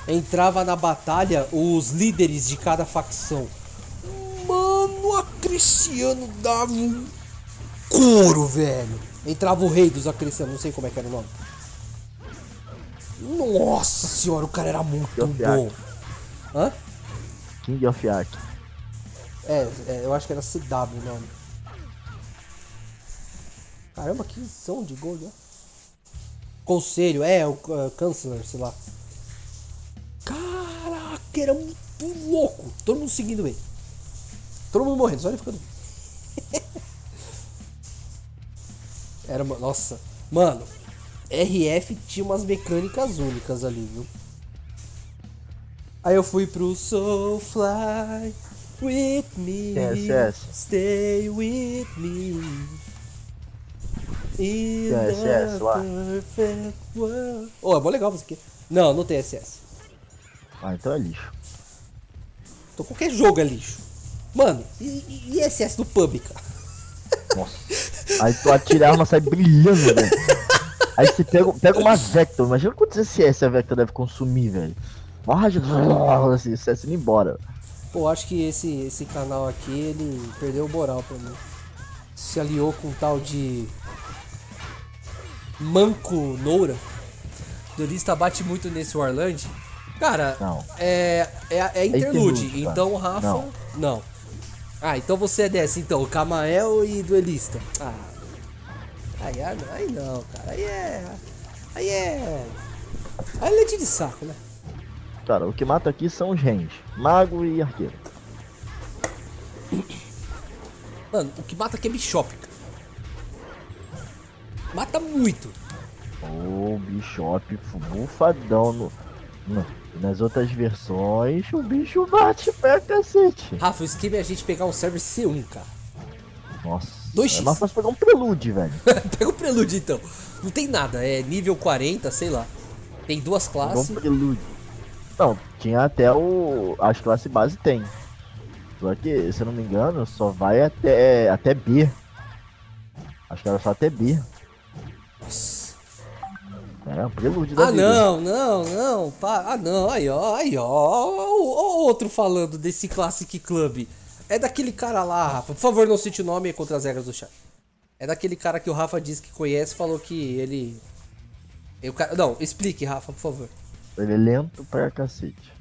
Entrava na batalha os líderes de cada facção. Mano, Acréciano dava um couro, velho. Entrava o rei dos Acrécianos, não sei como é que era o nome. Nossa senhora, o cara era muito bom. Hã? King of Ark. É, eu acho que era CW o nome. Caramba, que são de gol, né? Conselho, o Chancellor, sei lá. Caraca, era muito louco. Todo mundo seguindo ele. Todo mundo morrendo, só ele ficando. Era uma... Nossa. Mano, RF tinha umas mecânicas únicas ali, viu? Aí eu fui pro So Fly With Me. Yes. Stay with me. In the perfect world. Oh, é bom legal você aqui. Não, não tem SS. Ah, então é lixo. Então qualquer jogo é lixo. Mano, e excesso do pub, cara? Nossa. Aí tu atira a arma, sai brilhando, velho. Aí você pega uma Vector. Imagina quantos SS a Vector deve consumir, velho. Morra de... Assim, excesso indo embora. Pô, acho que esse canal aqui, ele perdeu o moral pra mim. Se aliou com um tal de... Manco Noura. Dorista bate muito nesse Warland. Cara, não. É Interlude, cara. Então o Rafa... Não. Ah, então você é dessa, então, o Kamael e Duelista. Ah, aí não, cara, aí é... Aí é leite de saco, né? Cara, o que mata aqui são os rangers, Mago e Arqueiro. Mano, o que mata aqui é Bishop, cara. Mata muito. O Bishop bufadão nas outras versões, o bicho bate pra cacete. Rafa, o esquema é a gente pegar um server C1, cara. Nossa, 2x. É mais fácil pegar um Prelude, velho. Pega um Prelude, então. Não tem nada, é nível 40, sei lá. Tem duas classes. Um Prelude. Não, tinha até o... As classes base tem. Só que, se eu não me engano, só vai até B. Acho que era só até B. Nossa. É, um Prelude da vida. Não, pá. Aí ó. O outro falando desse Classic Club. É daquele cara lá, Rafa. Por favor, não cite o nome contra as regras do chat. É daquele cara que o Rafa disse que conhece, falou que ele... Não, explique, Rafa, por favor. Ele é lento pra cacete.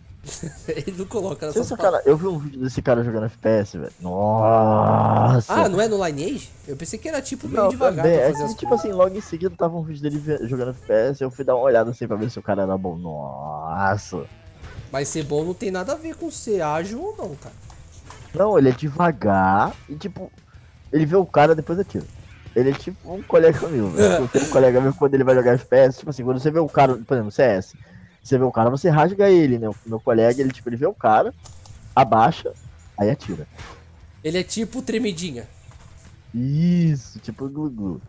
Ele não coloca nessa cara. Eu vi um vídeo desse cara jogando FPS, velho. Nossa. Ah, não é no Lineage? Eu pensei que era tipo meio devagar. Pra fazer as tipo assim, logo em seguida tava um vídeo dele jogando FPS. Eu fui dar uma olhada assim pra ver se o cara era bom. Nossa. Mas ser bom não tem nada a ver com ser ágil ou não, cara. Não, ele é devagar e tipo, ele vê o cara depois atira. Ele é tipo um colega meu, velho. Eu tenho um colega meu quando ele vai jogar FPS, tipo assim, quando você vê o cara, por exemplo, CS. Você vê o cara, você rasga ele, né? O meu colega, ele tipo, ele vê o cara, abaixa, aí atira. Ele é tipo tremidinha. Isso, tipo glu-glu.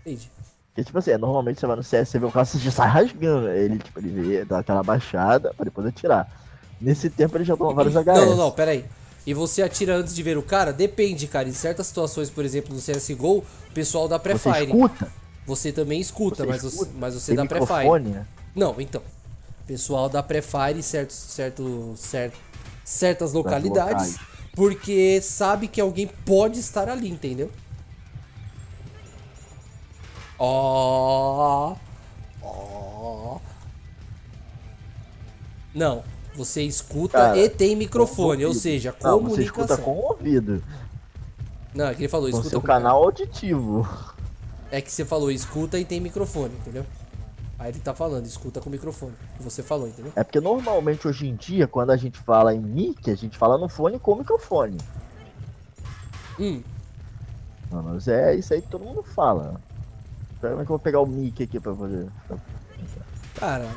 Entendi. E tipo assim, normalmente você vai no CS, você vê o cara, você já sai rasgando. Ele, tipo, ele vê, dá aquela baixada pra depois atirar. Nesse tempo ele já toma vários HS. Não, pera aí. E você atira antes de ver o cara? Depende, cara. Em certas situações, por exemplo, no CSGO, o pessoal dá pré-fire. Você escuta. Você também escuta, mas você dá pré-fire. Não, então. O pessoal dá pré-fire em certas localidades, porque sabe que alguém pode estar ali, entendeu? Não, você escuta, cara, e tem microfone, ou seja, comunicação. Não, você escuta com o ouvido. Não, é que ele falou, escuta com o canal auditivo. É que você falou, escuta e tem microfone, entendeu? Aí ele tá falando, escuta com o microfone, que você falou, entendeu? É porque normalmente hoje em dia, quando a gente fala em mic, a gente fala no fone com o microfone. Não, mas é isso aí que todo mundo fala. Espera que eu vou pegar o mic aqui pra fazer. Cara,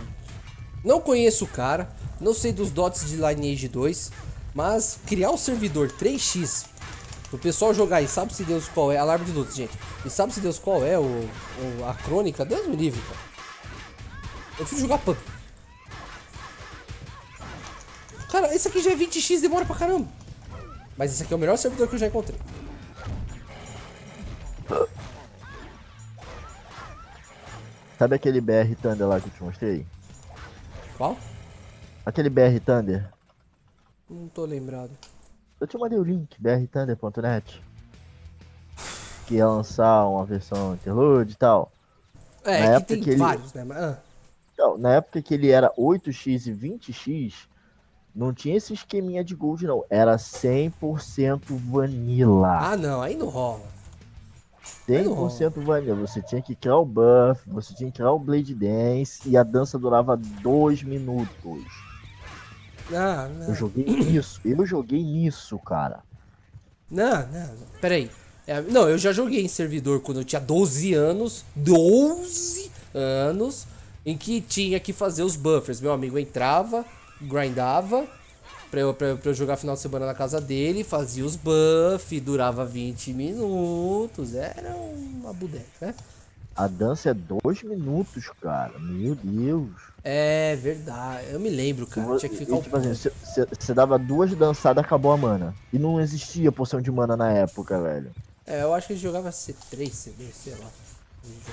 não conheço o cara, não sei dos dots de Lineage 2, mas criar um servidor 3x... O pessoal jogar e sabe-se Deus qual é. Alarme de lutas, gente. E sabe-se Deus qual é a crônica. Deus me livre, cara. Eu preciso jogar PUBG. Cara, esse aqui já é 20x, demora pra caramba. Mas esse aqui é o melhor servidor que eu já encontrei. Sabe aquele BR Thunder lá que eu te mostrei? Qual? Aquele BR Thunder. Não tô lembrado. Eu te mandei o link, brthunder.net, que ia lançar uma versão Interlude e tal. É, na época tem vários, né? Então, na época que ele era 8x e 20x, não tinha esse esqueminha de gold, não. Era 100% vanilla. Ah, não, aí não rola. 100% vanilla. Você tinha que criar o buff, você tinha que criar o Blade Dance, e a dança durava 2 minutos. Não. Eu joguei nisso, cara. Não. Peraí. Não, eu já joguei em servidor quando eu tinha 12 anos. 12 anos. Em que tinha que fazer os buffers. Meu amigo entrava, grindava. Pra eu jogar final de semana na casa dele. Fazia os buffs. Durava 20 minutos. Era uma budeca, né? A dança é 2 minutos, cara. Meu Deus. É verdade. Eu me lembro, cara. Tinha que ficar você dava 2 dançadas, acabou a mana. E não existia poção de mana na época, velho. É, eu acho que a gente jogava C3, C2, sei lá.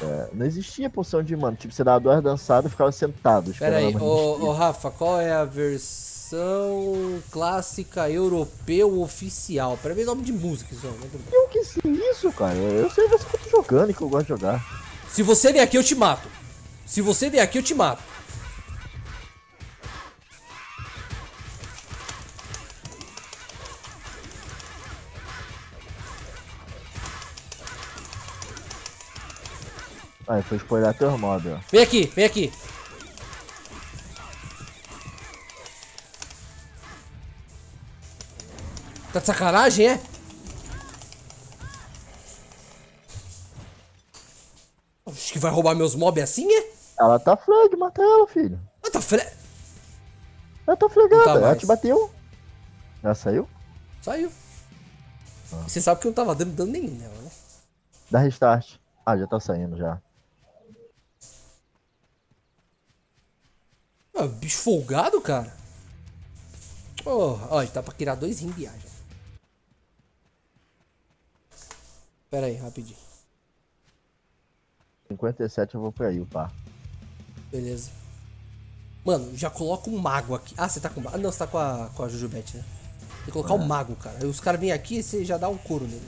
É, não existia poção de mana. Tipo, você dava 2 dançadas e ficava sentado. Pera aí, ô Rafa, qual é a versão clássica europeu oficial? Pera aí, nome de música, isso. Eu que sei isso, cara. Eu sei você que eu tô jogando e que eu gosto de jogar. Se você vier aqui, eu te mato. Se você vier aqui, eu te mato. Ah, foi spoiler teu modo. Vem aqui. Tá de sacanagem, é? Acho que vai roubar meus mobs assim, é? Ela tá flag, mata ela, filho. Ela tá flag? Ela tá flagada, tá, ela te bateu. Ela saiu? Saiu. Ah. Você sabe que eu não tava dando dano nenhum nela, né? Dá restart. Ah, já tá saindo, já. Ah, bicho folgado, cara. Oh, ó, tá pra criar 2 rins de viagem. Pera aí, rapidinho. 57 eu vou pra aí, o par. Beleza. Mano, já coloca um mago aqui. Ah, você tá com... Ah, não, você tá com a Jujubete, né? Tem que colocar o mago, cara. Aí os caras vêm aqui e você já dá um couro nele.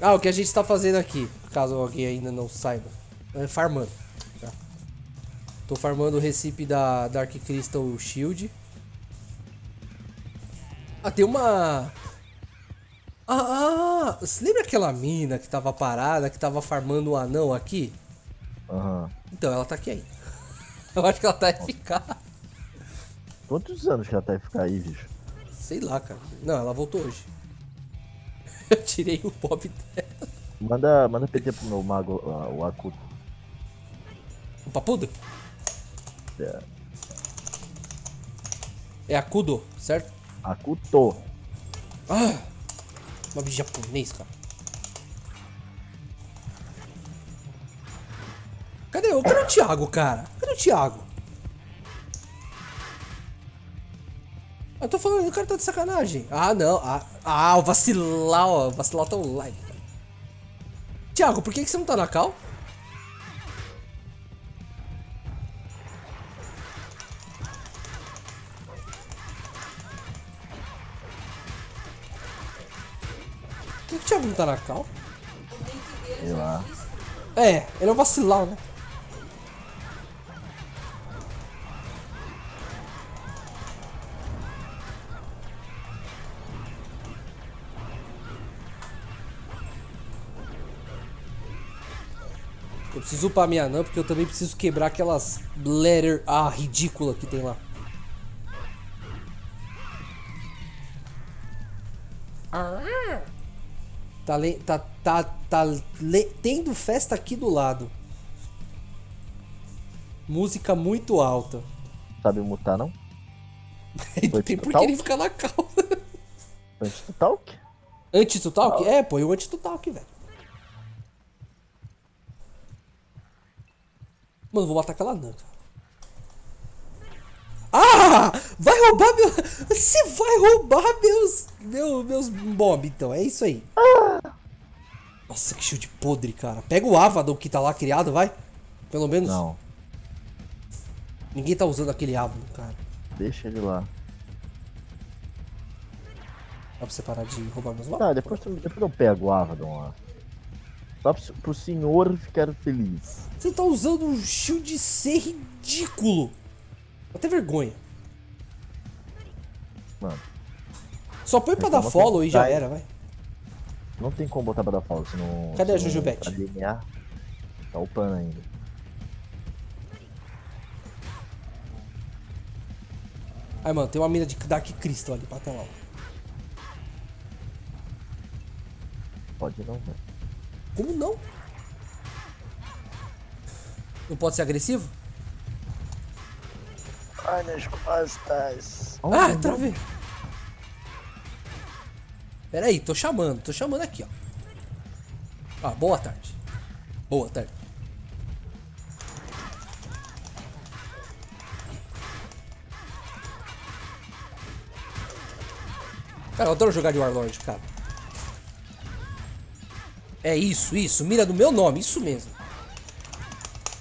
Já. Ah, o que a gente tá fazendo aqui, caso alguém ainda não saiba, é farmando. Tá? Tô farmando o recipe da Dark Crystal Shield. Ah, tem uma... Ah, você lembra aquela mina que tava parada, que tava farmando um anão aqui? Aham. Uhum. Então, ela tá aqui ainda. Eu acho que ela tá FK. Quantos anos que ela tá FK aí, bicho? Sei lá, cara. Não, ela voltou hoje. Eu tirei o pop dela. Manda PT pro meu mago, o Akuto. O Papudo? É. É Akudo, certo? Akuto. Ah! Mob japonês, cara. Cadê o Thiago, cara? Cadê o Thiago? Eu tô falando, o cara tá de sacanagem. Ah, não. Ah, o vacilar, ó. O vacilar tá online. Thiago, por que você não tá na cal? O Thiago não tá na cal? Sei lá. É, ele é um vacilão, né? Eu preciso upar minha anã, porque eu também preciso quebrar aquelas letter A ridícula que tem lá. Tendo festa aqui do lado. Música muito alta. Sabe mutar, não? Tem por que ele ficar na calma. Anti-tutalk? Anti-tutalk? É, põe o anti-tutalk, velho. Mano, vou matar aquela nã, cara. Ah! Vai roubar meu... Você vai roubar meus mob, então. É isso aí. Nossa, que shield podre, cara. Pega o Avadon que tá lá criado, vai. Pelo menos. Não. Ninguém tá usando aquele Avadon, cara. Deixa ele lá. Dá pra você parar de roubar meus mobs? Tá, depois eu pego o Avadon lá. Só pro senhor ficar feliz. Você tá usando um shield C ridículo. Até vergonha. Mano. Só põe pra dar follow e já era, vai. Não tem como botar pra dar follow, senão... Cadê a Jujubete? Tá upando ainda. Ai, mano, tem uma mina de Dark Crystal ali pra tela. Pode não, velho. Como não? Não pode ser agressivo? Ai, nas costas. Ah, travei. Pera aí, tô chamando aqui, ó. Ah, boa tarde. Boa tarde. Cara, eu adoro jogar de Warlord, cara. É isso. Mira no meu nome, isso mesmo.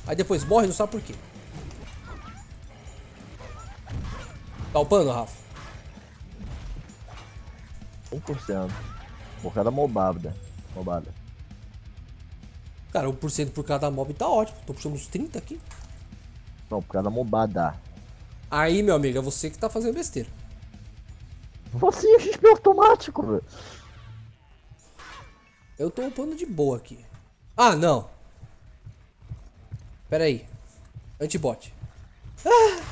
Aí depois morre, não sabe por quê. Tá upando, Rafa? 1%. Por cada mobada. Cara, 1% por cada mob tá ótimo. Tô puxando uns 30 aqui. Não, por cada mobada. Aí, meu amigo, é você que tá fazendo besteira. Você é XP automático, velho. Eu tô upando de boa aqui. Ah, não. Pera aí. Antibot. Ah!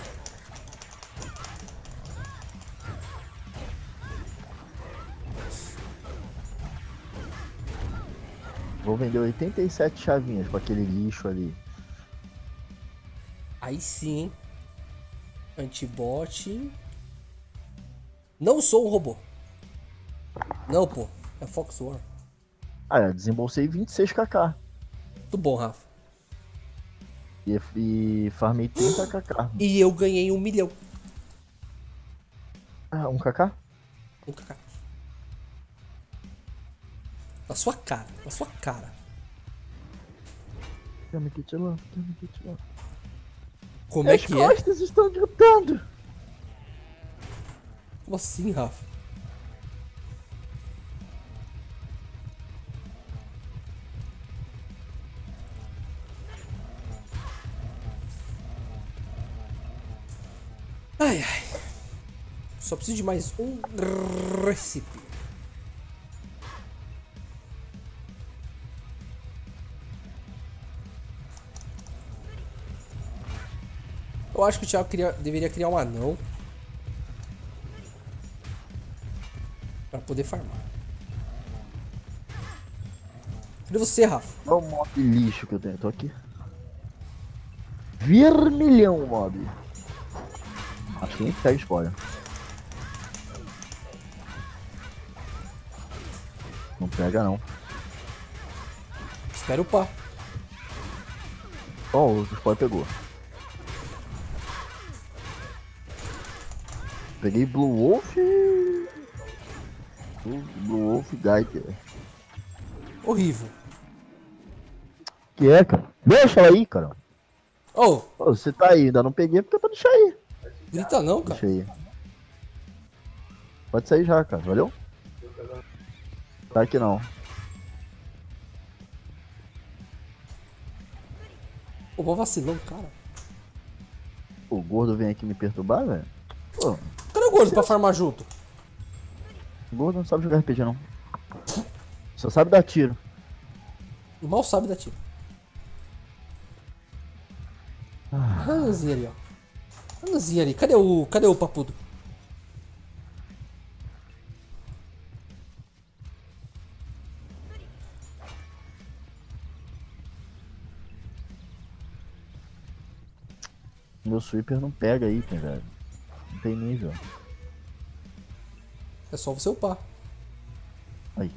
Vou vender 87 chavinhas com aquele lixo ali. Aí sim. Antibot. Não sou um robô. Não, pô. É Fox War. Ah, eu desembolsei 26 kk. Muito bom, Rafa. E farmei 30 kk. E eu ganhei 1 milhão. Ah, 1 kk? 1 kk. Na sua cara, na sua cara. Como é que é? As costas estão gritando. Como assim, Rafa? Ai, ai. Só preciso de mais um recipe. Eu acho que o Thiago deveria criar um anão pra poder farmar. Cadê você, Rafa? Olha o mob lixo que eu tenho. Tô aqui. Vermelhão, mob. Acho que nem pega spoiler. Não pega não. Espera upar. Ó, o spoiler pegou. Peguei Blue Wolf. Blue Wolf Dagger. Horrível. Que é, cara? Deixa ela aí, cara. Ô! Oh. Oh, você tá aí, ainda não peguei porque é pra deixar aí. Grita não, cara. Deixa aí. Pode sair já, cara. Valeu? Tá aqui não. Pô, mó vacilão, cara. O gordo vem aqui me perturbar, velho? Pô. Cadê o gordo pra farmar junto? O gordo não sabe jogar RPG, não. Só sabe dar tiro. E mal sabe dar tiro. Ah. Ranzinha ali, ó. Ranzinha ali. Cadê o papudo? Meu sweeper não pega item, velho. Não tem nível. É só você upar. Aí.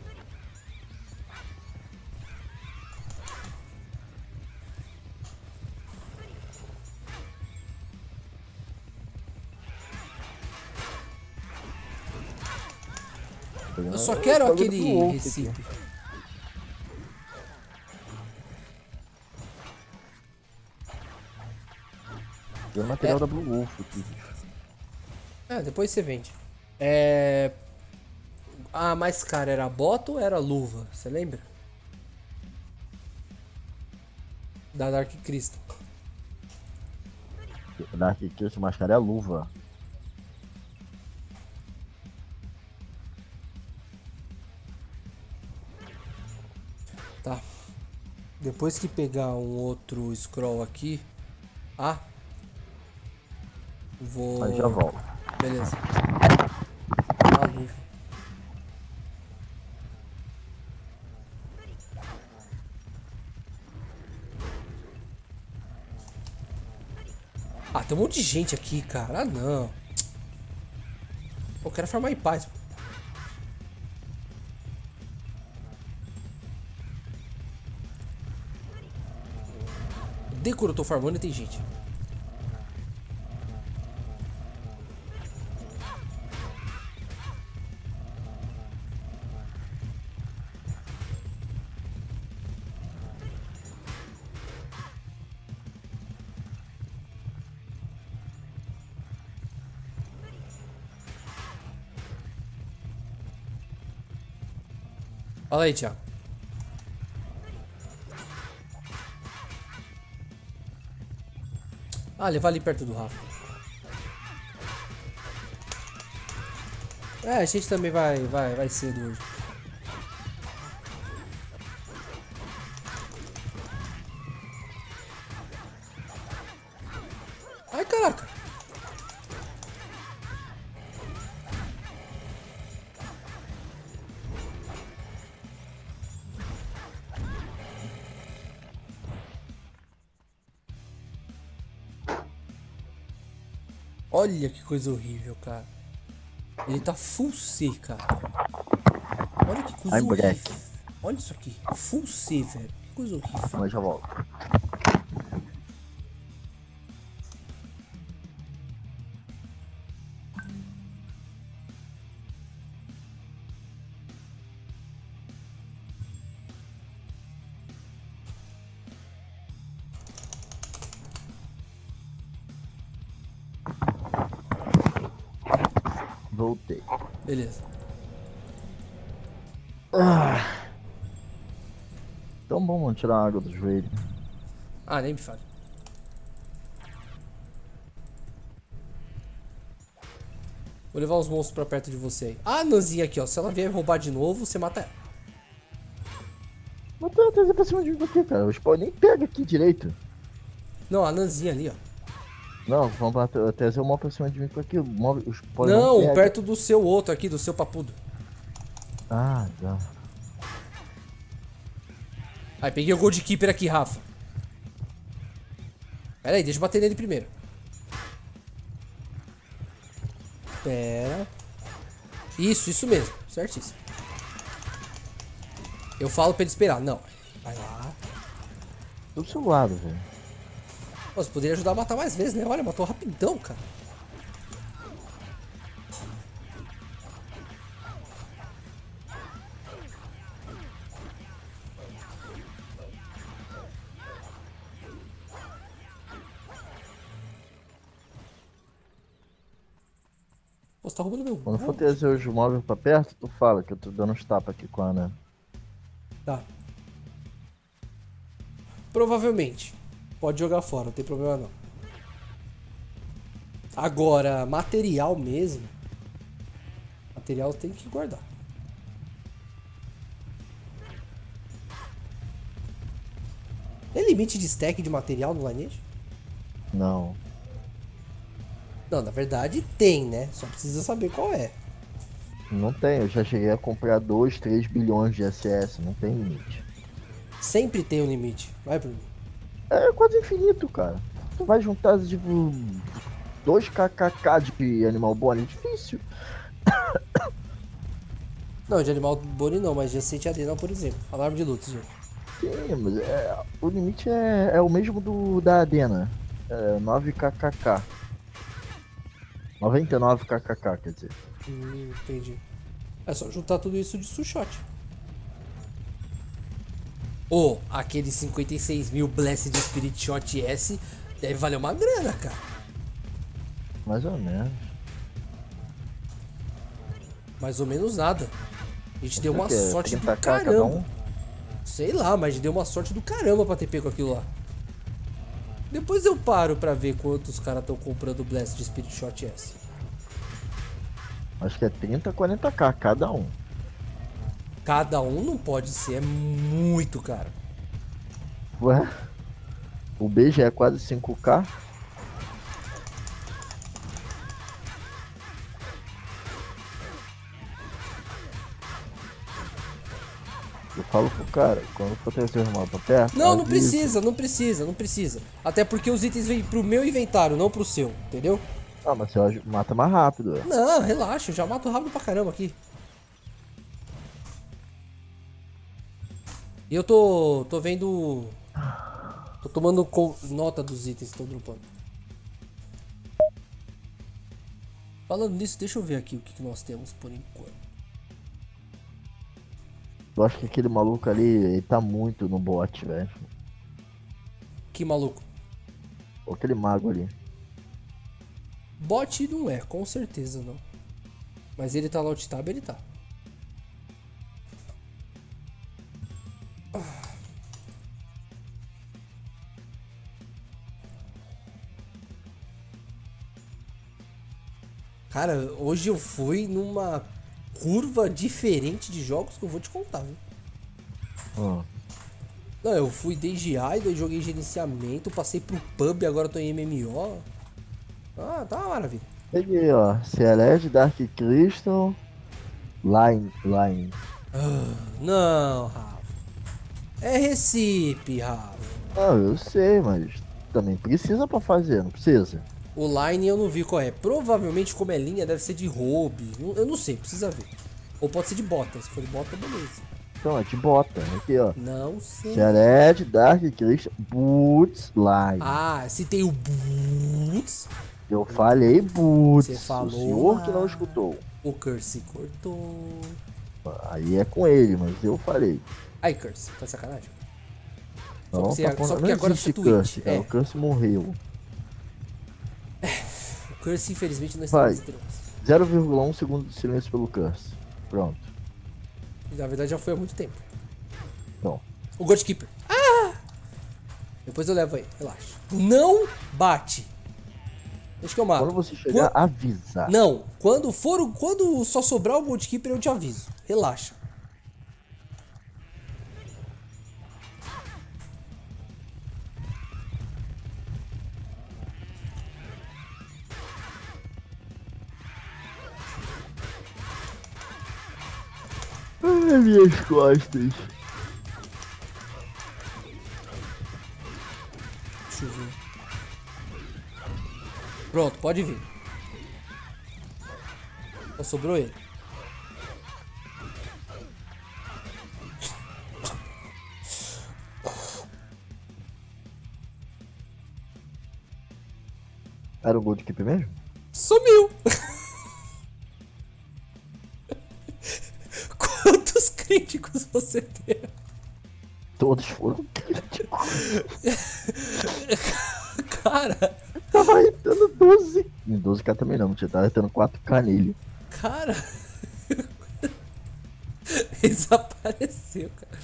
Eu só quero aquele recipe. Deu material da Blue Wolf aqui. Ah, depois você vende. É... Ah, mas cara, era bota ou era luva? Você lembra? Da Dark Crystal. Dark Crystal, mas cara, é a luva. Tá. Depois que pegar um outro scroll aqui. Ah. Vou. Aí já volto. Beleza. Valeu. Ah, tem um monte de gente aqui, cara. Ah, não. Eu quero farmar em paz. De quando eu tô farmando e tem gente. Fala aí, Thiago. Ah, levar ali perto do Rafa. É, a gente também vai cedo hoje. Ai, caraca. Olha que coisa horrível, cara. Ele tá full C, cara. Olha que coisa horrível. Olha isso aqui. Full C, velho. Que coisa horrível. Mas já volto. Voltei. Beleza. Ah. Então vamos tirar a água do joelho. Ah, nem me fale. Vou levar os monstros pra perto de você aí. Ah, a Nanzinha aqui, ó. Se ela vier roubar de novo, você mata ela. Mas tu vai trazer pra cima de mim por quê, cara? O spawn nem pega aqui direito. Não, a Nanzinha ali, ó. Não, vamos trazer o mó pra cima de mim aqui. Não, perto do seu outro aqui, do seu papudo. Ah, já. Aí, peguei o Goldkeeper aqui, Rafa. Pera aí, deixa eu bater nele primeiro. Pera. Isso, isso mesmo. Certíssimo. Eu falo pra ele esperar. Não. Vai lá. Do seu lado, velho. Você poderia ajudar a matar mais vezes, né? Olha, matou rapidão, cara. Pô, você tá roubando meu... Quando for trazer os móveis pra perto, tu fala que eu tô dando uns tapas aqui com a Ana. Tá. Provavelmente. Pode jogar fora, não tem problema não. Agora, material mesmo. Material tem que guardar. Tem limite de stack de material no Lineage? Não. Não, na verdade tem, né? Só precisa saber qual é. Não tem, eu já cheguei a comprar 2, 3 bilhões de SS, não tem limite. Sempre tem um limite, vai Bruno. É quase infinito, cara. Tu vai juntar, tipo, 2 kkkk de animal bone, é difícil. Não, de animal bone não, mas de aceite adenal, por exemplo. Alarme de luta, gente. Sim, mas é, o limite é o mesmo da Adena. É 9 kkkk. 99 kkkk, quer dizer. Entendi. É só juntar tudo isso de Sushot. Ou aquele 56 mil Blessed Spirit Shot S deve valer uma grana, cara. Mais ou menos. Mais ou menos nada. A gente deu uma sorte do caramba. Sei lá, mas a gente deu uma sorte do caramba pra ter pego aquilo lá. Depois eu paro pra ver quantos caras estão comprando o Blessed Spirit Shot S. Acho que é 30, 40k cada um. Cada um não pode ser, é muito caro. Ué? O B já é quase 5k? Eu falo pro cara, quando for ter seu irmão pra perto... Não, não precisa, não precisa, não precisa. Até porque os itens vêm pro meu inventário, não pro seu, entendeu? Ah, mas você mata mais rápido. É. Não, relaxa, eu já mato rápido pra caramba aqui. E eu tô vendo... Tô tomando nota dos itens que estão dropando. Falando nisso, deixa eu ver aqui o que nós temos por enquanto. Eu acho que aquele maluco ali, ele tá muito no bot, velho. Que maluco? Ou aquele mago ali. Bot não é, com certeza não. Mas ele tá no alt-tab, ele tá. Cara, hoje eu fui numa curva diferente de jogos que eu vou te contar, viu? Não, eu fui desde Idol, joguei gerenciamento, passei pro pub, agora eu tô em MMO. Ah, tá uma maravilha. Peguei, ó, Celeste, Dark Crystal, Line. Ah, não, Rafa. É Recife, Rafa. Ah, eu sei, mas também precisa pra fazer, não precisa? O line eu não vi qual é. Provavelmente, como é linha, deve ser de robe. Eu não sei, precisa ver. Ou pode ser de bota. Se for de bota, beleza. Então, é de bota. Aqui, ó. Não sei. Xered, Dark Crystal, Boots, Line. Ah, se tem o Boots. Eu falei Boots. Você falou. O senhor que não escutou. O Curse cortou. Aí é com ele, mas eu falei. Aí, Curse, tá sacanagem? Não, só, tá só porque não agora você Curse, é. O Curse morreu. O Curse, infelizmente, não está mais entre nós. 0,1 segundo de silêncio pelo Curse. Pronto. Na verdade, já foi há muito tempo. Não. O Gold Keeper. Ah! Depois eu levo aí, relaxa. Não bate. Acho que eu mato. Quando você chegar, avisa. Não, quando só sobrar o Gold Keeper, eu te aviso. Relaxa. Ai, minhas costas. Deixa eu ver. Pronto, pode vir. Só sobrou ele. Era o gol de equipe mesmo? Sumiu! Quantos críticos você deu? Todos foram críticos. Cara... Tava retando 12. 12k também não, tinha tava retando 4k nele. Cara... Desapareceu, cara.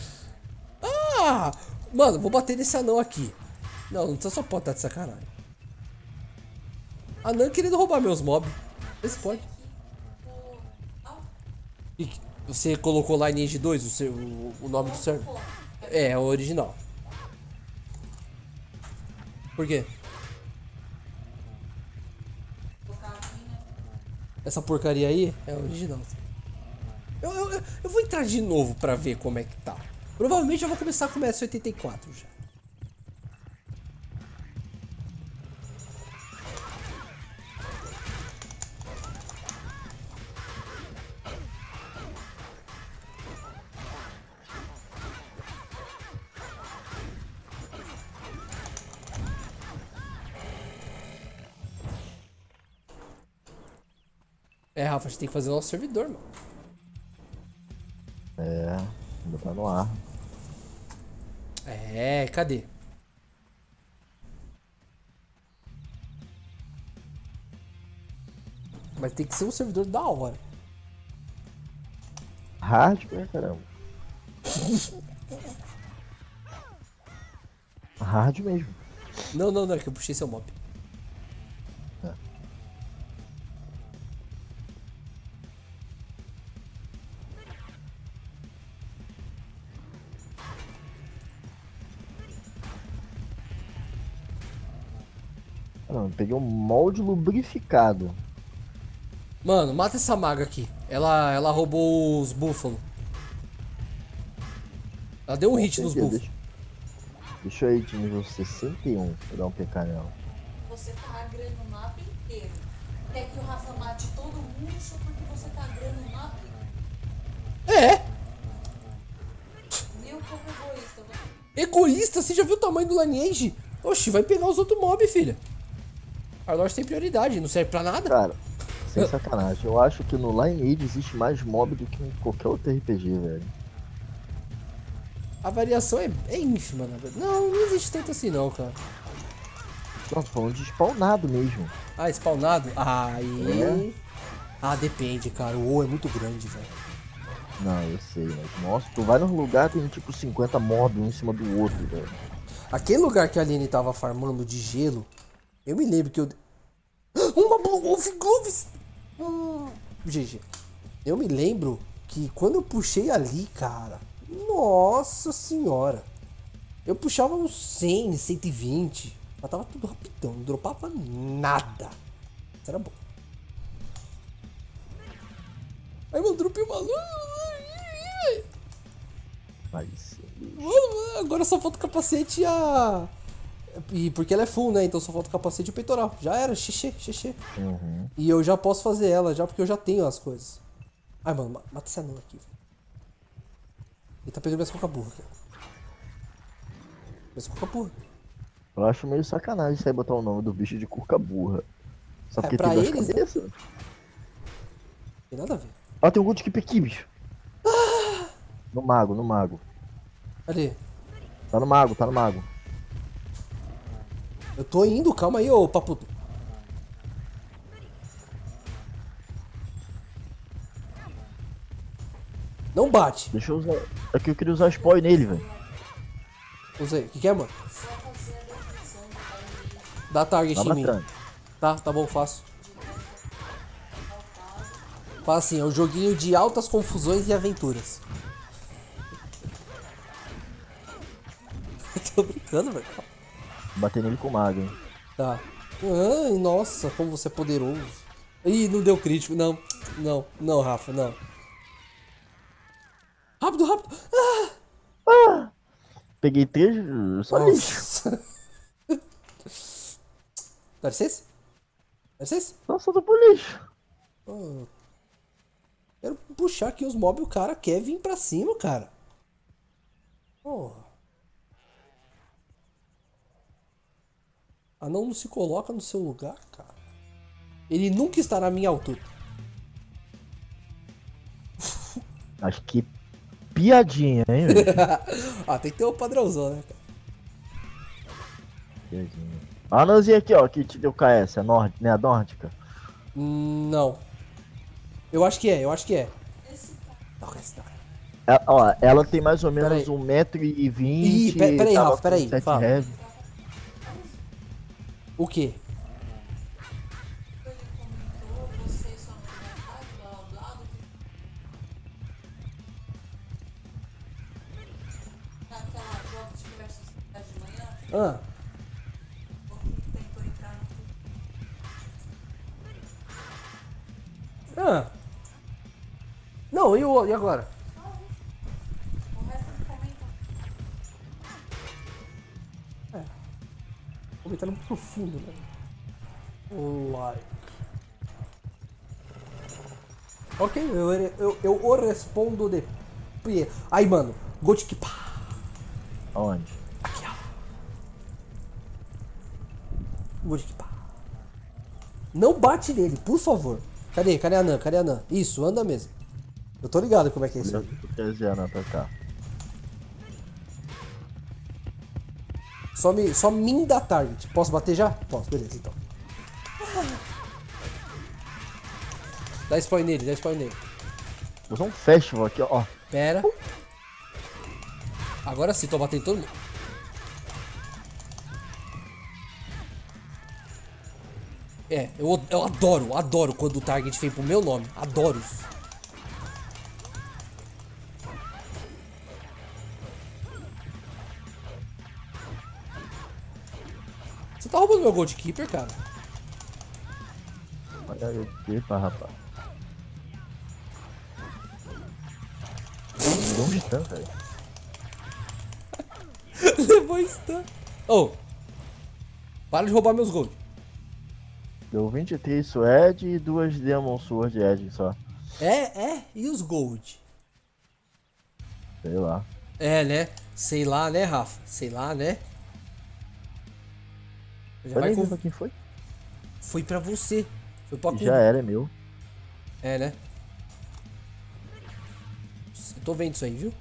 Ah! Mano, vou bater nesse anão aqui. Não, você só pode estar de sacanagem. Anão querendo roubar meus mobs. Vê se pode. E... Você colocou lá Lineage 2 o nome do server? É, é o original. Por quê? Essa porcaria aí é original. Eu vou entrar de novo pra ver como é que tá. Provavelmente eu vou começar com o MS84 já. É, Rafa, a gente tem que fazer o nosso servidor, mano. É, ainda tá no ar. É, cadê? Mas tem que ser um servidor da hora. Hardware, caramba. Hard mesmo. Não, não, não, é que eu puxei seu mob. Peguei um molde lubrificado. Mano, mata essa maga aqui. Ela roubou os búfalos. Ela deu um hit nos búfalos. Deixa eu ir de nível 61 pra dar um PK nela. Você tá agrando o mapa inteiro. Até que o Rafa mate todo mundo só porque você tá agrando o mapa inteiro. É! Nem um pouco egoísta, né? Egoísta? Você já viu o tamanho do Lineage? Oxi, vai pegar os outros mobs, filha. A Warlord tem prioridade, não serve pra nada. Cara, sem sacanagem, eu acho que no Lineage existe mais mob do que em qualquer outro RPG, velho. A variação é ínfima, na verdade. Não, não existe tanto assim não, cara. Não, tô falando de spawnado mesmo. Ah, spawnado? Aí... É. Ah, depende, cara. O WoW é muito grande, velho. Não, eu sei, mas nossa, tu vai num lugar tem tipo 50 mobs um em cima do outro, velho. Aquele lugar que a Aline tava farmando de gelo... Eu me lembro que eu... Uma Blue Wolf Gloves! GG. Eu me lembro que quando eu puxei ali, cara... Nossa senhora! Eu puxava uns 100, 120. Mas tava tudo rapidão, não dropava nada. Isso era bom. Aí eu dropei uma luz... Agora só falta o capacete e a... E porque ela é full, né? Então só falta o capacete e o peitoral. Já era, xixi, xixi. Uhum. E eu já posso fazer ela, já, porque eu já tenho as coisas. Ai, mano, mata esse anão aqui, velho. Ele tá pegando minhas coca-burra, cara. Minhas coca-burra. Eu acho meio sacanagem isso aí botar o nome do bicho de curca-burra. Só porque pra tem duas eles, cabeças. Né? Tem nada a ver. Ah, tem um goldkeep aqui, bicho. Ah! No mago, no mago. Cadê? Tá no mago, tá no mago. Eu tô indo, calma aí, ô paputo. Não bate. Deixa eu usar. É que eu queria usar spoil nele, velho. Usei. O que é, mano? Dá target em mim. Tá, tá bom, faço. Fala assim, é um joguinho de altas confusões e aventuras. Tô brincando, velho. Bater nele com o mago, hein? Tá. Ai, nossa, como você é poderoso. Ih, não deu crítico. Não, não, não, Rafa, não. Rápido, rápido. Ah! Ah! Peguei 3, só lixo. Dá licença? Dá licença? Nossa, eu tô por lixo. Oh. Quero puxar aqui os mobs e o cara quer vir pra cima, cara. Porra. Oh. Anão não se coloca no seu lugar, cara. Ele nunca estará à minha altura. Acho que piadinha, hein, velho? Ah, tem que ter um padrãozão, né, cara? Piadinha. A anãozinha aqui, ó, que te deu KS, é Nord, né? A nórdica? Não. Eu acho que é, eu acho que é. Não, esse não. Ela, ó, ela tem mais ou menos 1,20 m. Ih, peraí, Rafa, peraí. Fala. O quê? Ah. Ah. Não, e o e agora? É. Comentário muito profundo, né? O like. Ok, eu o respondo de. Ai, mano, Goldkeeper. Aonde? Aqui, ó. Goldkeeper. Não bate nele, por favor. Cadê? Cadê a Anã? Cadê a Anã? Isso, anda mesmo. Eu tô ligado como é que é isso. Eu trazer a Anã pra cá. Só me dá target. Posso bater já? Posso, beleza, então. Dá spawn nele, dá spawn nele. Vou usar um festival aqui, ó. Pera. Agora sim, tô batendo todo mundo. É, eu adoro quando o target vem pro meu nome. Adoro isso. Você tá roubando meu goldkeeper, cara? Olha o goldkeeper, rapaz. Levou um stun, velho. Levou stun. Ô, para de roubar meus gold. Deu 23 Sword e 2 Demon Sword Edge só. É? E os Gold? Sei lá. É, né? Sei lá, né, Rafa? Sei lá, né? Já vai pra quem foi? Foi pra você. Foi pra Cuba. Já era, é meu. É, né? Eu tô vendo isso aí, viu?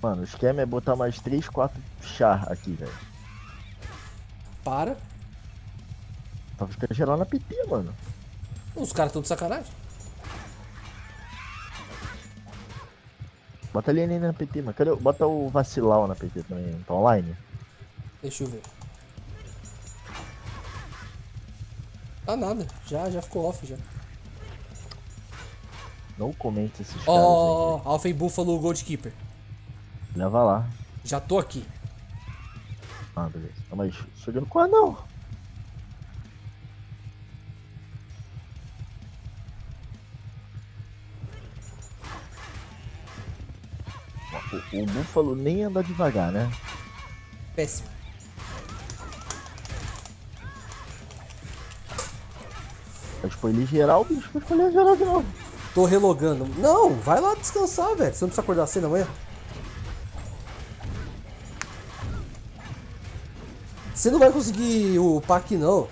Mano, o esquema é botar mais 3, 4 char aqui, velho. Para. Tava ficando geral na PT, mano. Os caras tão de sacanagem. Bota ali na PT, mano. Cadê? Bota o vacilau na PT também. Tá online? Deixa eu ver. Tá nada. Já ficou off, já. Não comente esses caras. Ó, Alpha e Buffalo Goldkeeper. Leva lá. Já tô aqui. Ah, beleza. Mas chegando com o anão. O búfalo nem anda devagar, né? Péssimo. Pra escolher geral, bicho, pra escolher geral de novo. Tô relogando. Não, vai lá descansar, velho. Você não precisa acordar cedo amanhã. Você não vai conseguir o pack, não.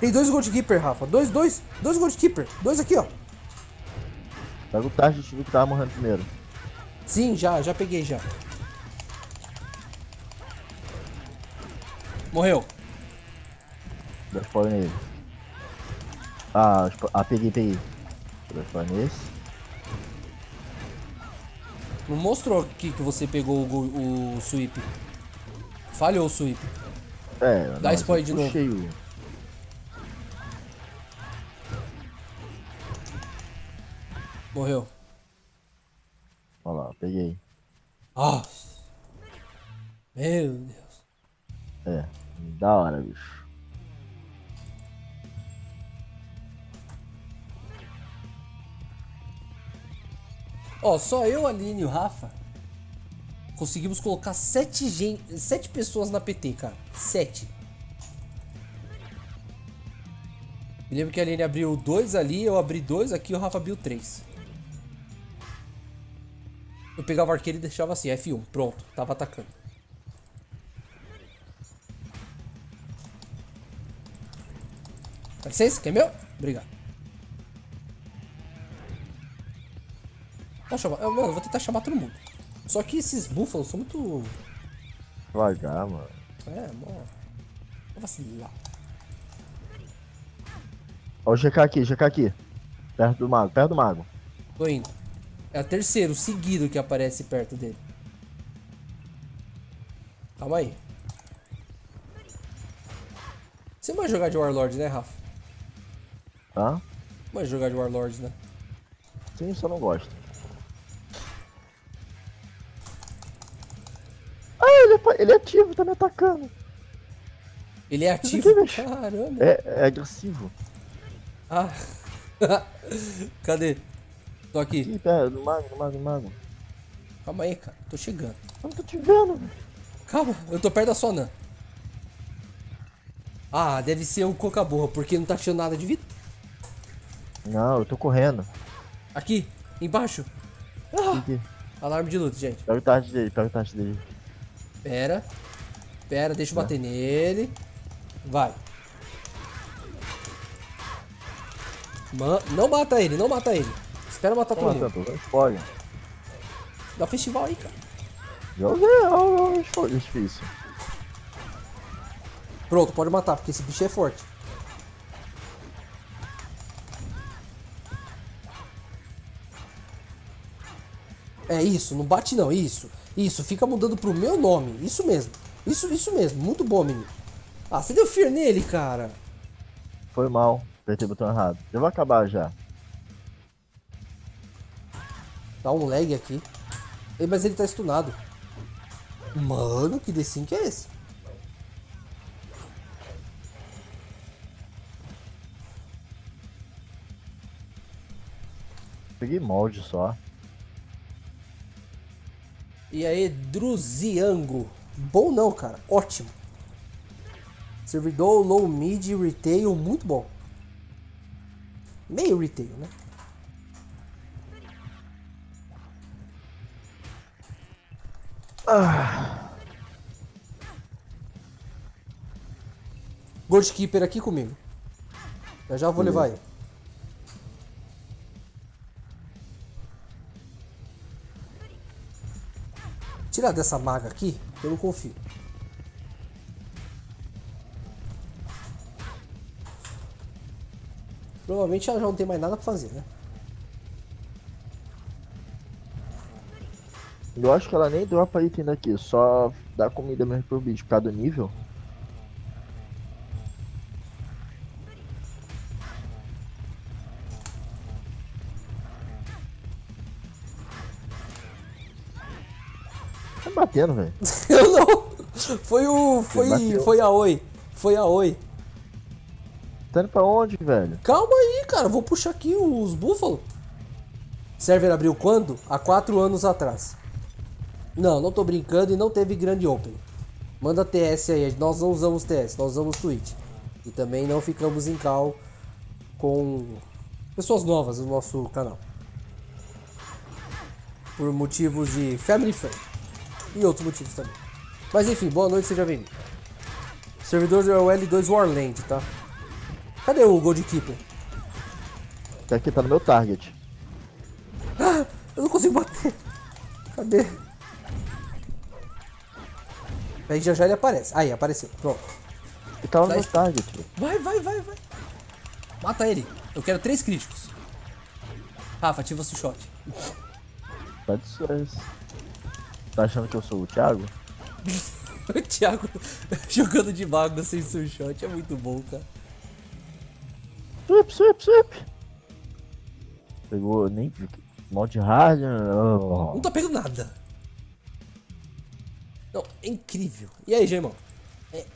Tem dois Goldkeeper, Rafa. Dois Goldkeeper. Dois aqui, ó. Pega o Target, eu tive que tava morrendo primeiro. Sim, já peguei, já. Morreu. Dá spoiler nele. Ah, peguei. Dá spoiler nesse. Não mostrou aqui que você pegou o sweep. Falhou o sweep. É, dá spoiler de novo. Morreu. Olha lá, peguei. Ah! Meu Deus. É, da hora, bicho. Ó, só eu, Aline e o Rafa conseguimos colocar 7 pessoas na PT, cara. 7. Me lembro que a Aline abriu 2 ali, eu abri 2 aqui e o Rafa abriu 3. Eu pegava o arqueiro e deixava assim, F1, pronto, tava atacando. Dá licença, que é meu? Obrigado. Vou chamar, eu vou tentar chamar todo mundo. Só que esses búfalos são muito... Vagar, mano. É, mano. Vou vacilar. Ó o GK aqui, Perto do mago, Tô indo. É o terceiro seguido que aparece perto dele. Calma aí. Você vai jogar de Warlord, né, Rafa? Hã? Vai jogar de Warlord, né? Sim, só não gosto. Ah, ele é ativo, tá me atacando. Ele é ativo? Caramba. É agressivo. Ah. Cadê? Tô aqui. Ih, pera, no mago. Calma aí, cara. Tô chegando. Eu não tô chegando, velho. Calma, eu tô perto da sua anã. Ah, deve ser o Coca-Borra, porque não tá achando nada de vida. Não, eu tô correndo. Aqui, embaixo. Ah, aqui. Alarme de luta, gente. Pega o target dele, Pera, deixa eu bater nele. Vai. Não mata ele, Espera matar todo mundo. Dá festival aí, cara. Joguei, é difícil. Pronto, pode matar, porque esse bicho é forte. É isso, não bate não, isso, fica mudando pro meu nome, isso mesmo, muito bom, menino. Ah, você deu fear nele, cara. Foi mal, apertei o botão errado. Eu vou acabar já. Dá um lag aqui. Mas ele tá stunado. Mano, que D5 que é esse? Peguei molde só. E aí, Druziango. Bom não, cara. Ótimo. Servidor, low, mid, retail. Muito bom. Meio retail, né? Ah. Goldkeeper aqui comigo. Eu já vou levar ele. Tirar dessa maga aqui, eu não confio. Provavelmente ela já não tem mais nada pra fazer, né? Eu acho que ela nem dropa item daqui, só dá comida mesmo pro bicho, por causa do nível. Tá batendo, velho. Eu não! Foi a Oi. Tá indo pra onde, velho? Calma aí, cara, eu vou puxar aqui os búfalos. Server abriu quando? Há 4 anos atrás. Não tô brincando e não teve grande open. Manda TS aí, nós não usamos TS, nós usamos Twitch. E também não ficamos em call com pessoas novas no nosso canal, por motivos de family friend e outros motivos também. Mas enfim, boa noite, seja bem-vindo. Servidor é o L2 Warland, tá? Cadê o Goldkeeper? Até aqui tá no meu target. Ah, eu não consigo bater. Cadê? Aí já ele aparece. Aí, apareceu. Pronto. Ele tava no meu target. Vai. Mata ele. Eu quero 3 críticos. Rafa, ativa seu shot. Tá de sucesso. Tá achando que eu sou o Thiago? O Thiago jogando de mago sem seu shot é muito bom, cara. Swip. Pegou, nem mod hard. Oh. Não tá pegando nada. Não, é incrível. E aí, Gemão?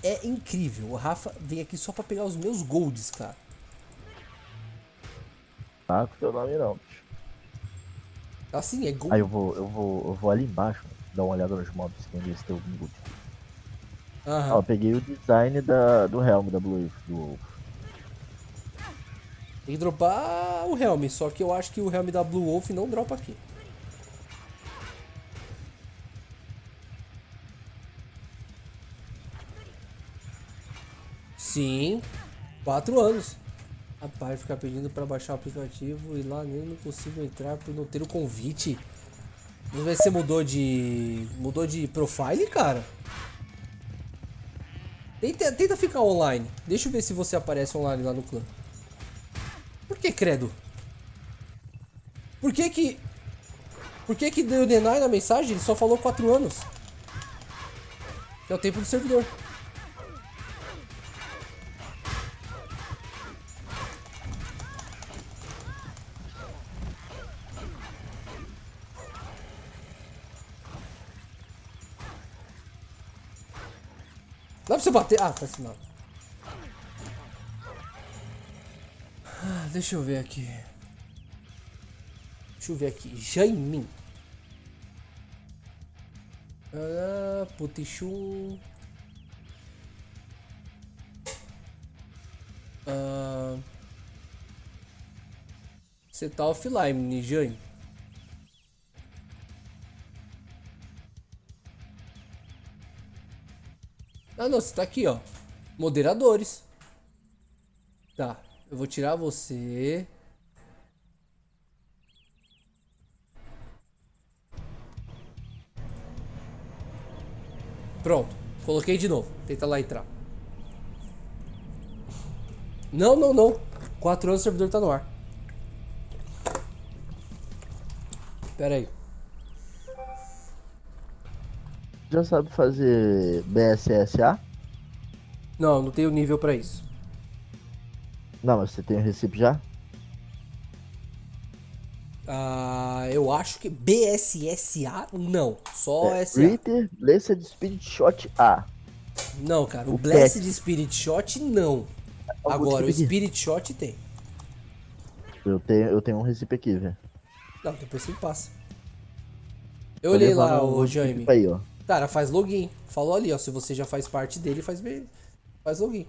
É incrível. O Rafa vem aqui só pra pegar os meus golds, cara. Ah, com teu nome não, bicho. Assim, é gold. Aí eu vou ali embaixo, dar uma olhada nos mobs, que ainda tem algum gold. Aham. Ó, eu peguei o design do Helm, da Blue Wolf, do Wolf. Tem que dropar o Helm, só que eu acho que o Helm da Blue Wolf não dropa aqui. Sim, 4 anos. Rapaz, ficar pedindo pra baixar o aplicativo e lá nem consigo entrar por não ter o convite. Não vai ser, mudou de profile, cara? Tenta ficar online. Deixa eu ver se você aparece online lá no clã. Por que, credo? Por que que deu deny na mensagem? Ele só falou 4 anos. Que é o tempo do servidor. Dá pra você bater? Ah, tá assinado. Ah, deixa eu ver aqui. Jaimin. Ah, Putichum. Ah, você tá offline, Jaime. Ah não, você tá aqui, ó. Moderadores. Tá, eu vou tirar você. Pronto, coloquei de novo. Tenta lá entrar. Não. 4 anos o servidor tá no ar. Pera aí. Já sabe fazer BSSA? Não tenho nível pra isso. Não, mas você tem o recipe já? Ah, eu acho que BSSA não, só SA. Reader, Blessed Spirit Shot A. Não, cara, o Blessed Spirit Shot não. Agora, o Spirit Shot tem. Eu tenho um recipe aqui, velho. Não, depois você passa. Eu olhei lá, o Jaime. Aí, ó. Cara, faz login. Falou ali, ó. Se você já faz parte dele, faz login.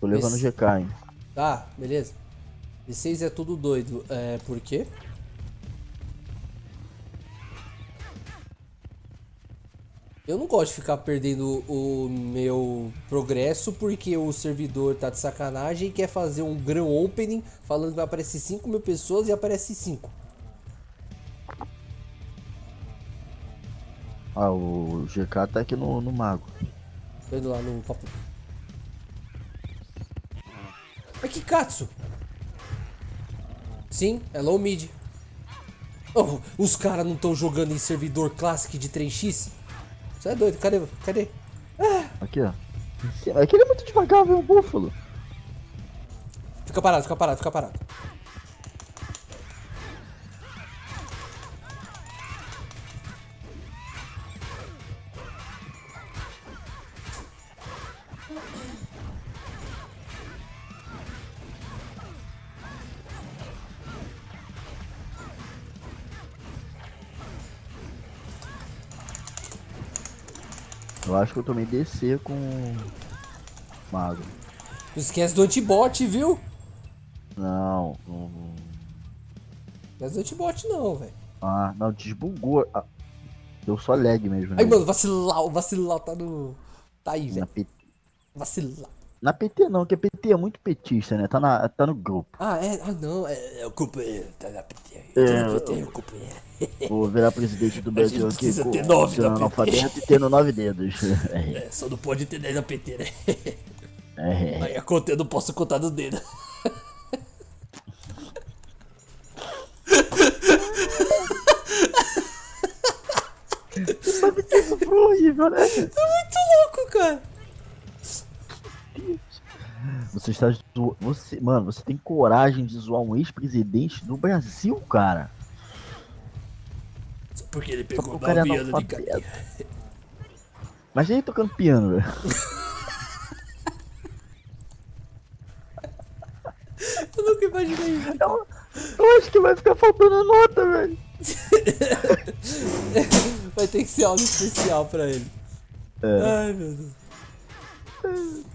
Tô levando o GK, hein. Tá, beleza. V6 é tudo doido. É, por quê? Eu não gosto de ficar perdendo o meu progresso porque o servidor tá de sacanagem e quer fazer um grand opening falando que vai aparecer 5 mil pessoas e aparece 5. Ah, o GK tá aqui no Mago. Tô indo lá no papo. Ai, que katsu! Sim, é low mid. Oh, os caras não estão jogando em servidor classic de 3x? Isso é doido, cadê? Ah. Aqui, ó. Aqui ele é muito devagar, velho, o búfalo. Fica parado. Eu acho que eu tomei DC com Mago. Não esquece do antibot, viu? Não, não. Mas eu te bote não, velho. Ah, não, desbugou. Ah, deu só lag mesmo. Aí, né? Mano, o vacilar tá no... Tá aí, velho. Vacilar. Na PT não, porque a PT é muito petista, né? Tá no grupo. Ah, é? Ah, não. É o grupo. Tá na PT. Eu vou virar presidente do Brasil aqui. Precisa ter 9 na PT. Analfabeto e tendo 9 dedos. É, só não pode ter 10 na PT, né? É. Aí a conta eu não posso contar dos dedos. Você sabe que isso foi horrível, né? Tô muito louco, cara. Você está zoando. Mano, você tem coragem de zoar um ex-presidente do Brasil, cara? Só porque ele pegou o piano de cadeira. Mas ele tocando piano, velho. Eu nunca imaginei isso. Eu acho que vai ficar faltando nota, velho. Vai ter que ser algo especial pra ele. É. Ai, meu Deus.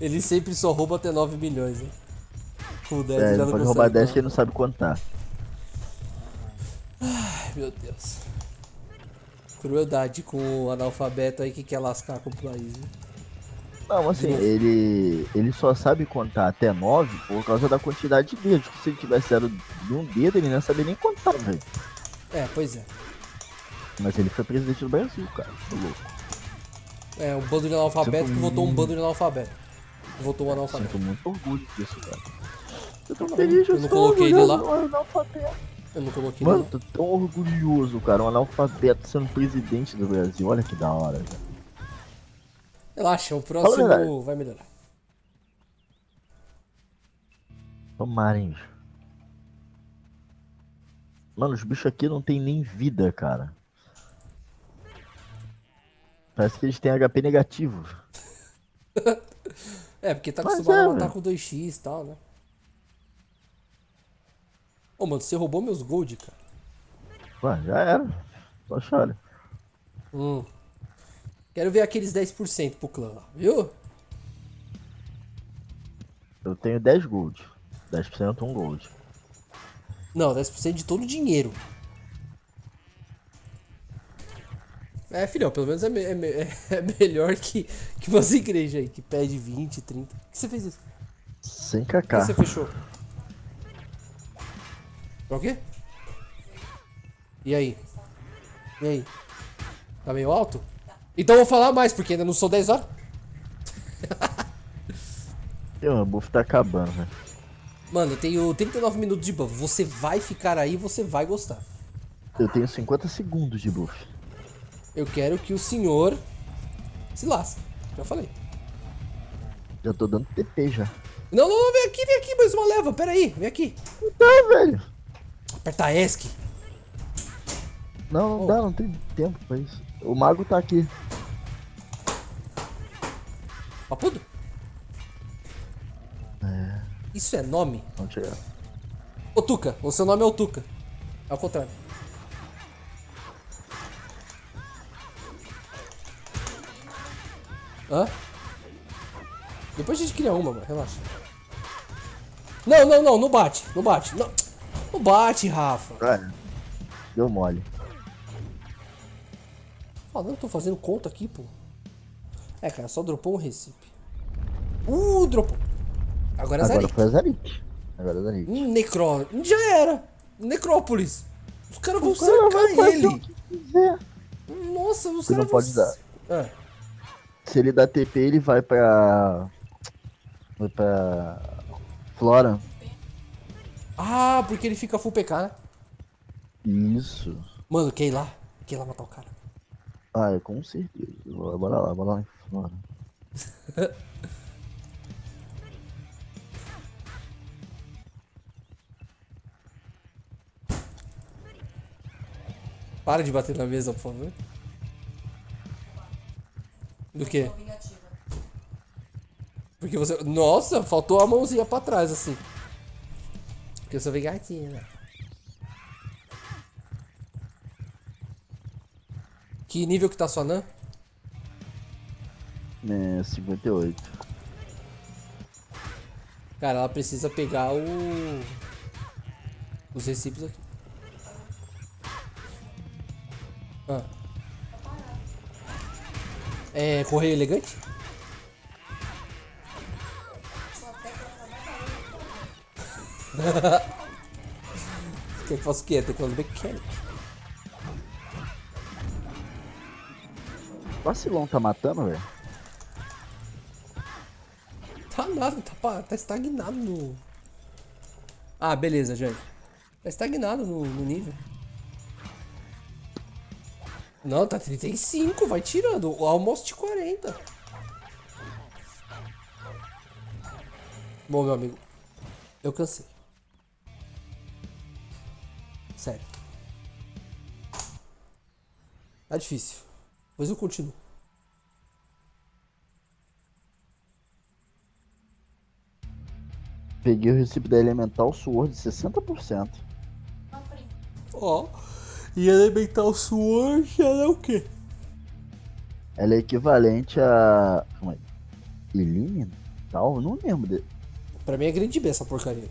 Ele sempre só rouba até 9 milhões, né? Com 10 ele já não pode roubar 10 que ele não sabe contar. Ai, meu Deus. Crueldade com o analfabeto aí que quer lascar com o país, né? Não, assim, ele só sabe contar até 9 por causa da quantidade de dedos. Se ele tivesse 0 de um dedo, ele não sabia nem contar, velho. É, pois é. Mas ele foi presidente do Brasil, cara. Tô louco. É, um bando de analfabeto que votou um bando de analfabeto. Votou um analfabeto. Eu tô muito orgulho disso, cara. Eu tô feliz, eu não coloquei ele lá. Eu não coloquei ele lá. Mano, tô tão orgulhoso, cara. Um analfabeto sendo presidente do Brasil. Olha que da hora, cara. Relaxa, o próximo vai melhorar. Tomara, hein. Mano, os bichos aqui não tem nem vida, cara. Parece que eles têm HP negativo. É, porque tá acostumado a matar com 2x e tal, né? Ô, mano, você roubou meus gold, cara. Ué, já era. Só chora. Quero ver aqueles 10% pro clã lá, viu? Eu tenho 10 gold. 10% 1 gold. Não, 10% de todo o dinheiro. É, filhão, pelo menos é melhor que umas igrejas aí, que pede 20, 30. Por que você fez isso? Sem cacá. Por que você fechou? Pra quê? E aí? E aí? Tá meio alto? Então eu vou falar mais, porque ainda não são 10 horas. Meu buff tá acabando, velho. Mano, eu tenho 39 minutos de buff. Você vai ficar aí, você vai gostar. Eu tenho 50 segundos de buff. Eu quero que o senhor se lasque, já falei. Já tô dando TP já. Não, não, vem aqui, mais uma leva, peraí, vem aqui. Não dá, velho. Apertar ESC. Não, não dá, não tem tempo pra isso. O mago tá aqui. Papudo? É. Isso é nome? Vamos chegar. Ô Tuca, o seu nome é o Tuca. Ao contrário. Hã? Depois a gente cria uma, mano, relaxa. Não, não, não, não bate, não bate, não, não bate, Rafa. Cara, deu mole. Ah, não, eu tô fazendo conta aqui, pô. É, cara, só dropou um recipe. Dropou. Agora é Zarik. Agora foi a Zarik. Agora é Zarik. Já era. Necrópolis. Os caras vão cercar ele. Nossa, os caras vão... É. Se ele dá TP, ele vai pra... Vai pra... Flora. Ah, porque ele fica full PK, né? Isso. Mano, quer ir lá? Quer ir lá matar o cara? Ah, eu com certeza. Bora lá em Flora. Para de bater na mesa, por favor. Do que? Porque você... Nossa, faltou a mãozinha pra trás, assim. Porque eu sou vingativa. Que nível que tá sua Nan? É, 58. Cara, ela precisa pegar os recibos aqui. Ah. É correr elegante? Que eu faço o que? Teclado mecânico. O vacilão tá matando, velho? Tá nada, tá estagnado no... Ah, beleza, gente. Tá estagnado no nível. Não, tá 35, vai tirando. Almost 40. Bom, meu amigo. Eu cansei. Sério. Tá difícil. Mas eu continuo. Peguei o recibo da Elemental Sword de 60%. Ó. Oh, e Elemental Sword ela é o quê? Ela é equivalente a... Eliminal? Tal? Eu não lembro dele. Pra mim é grande B essa porcaria.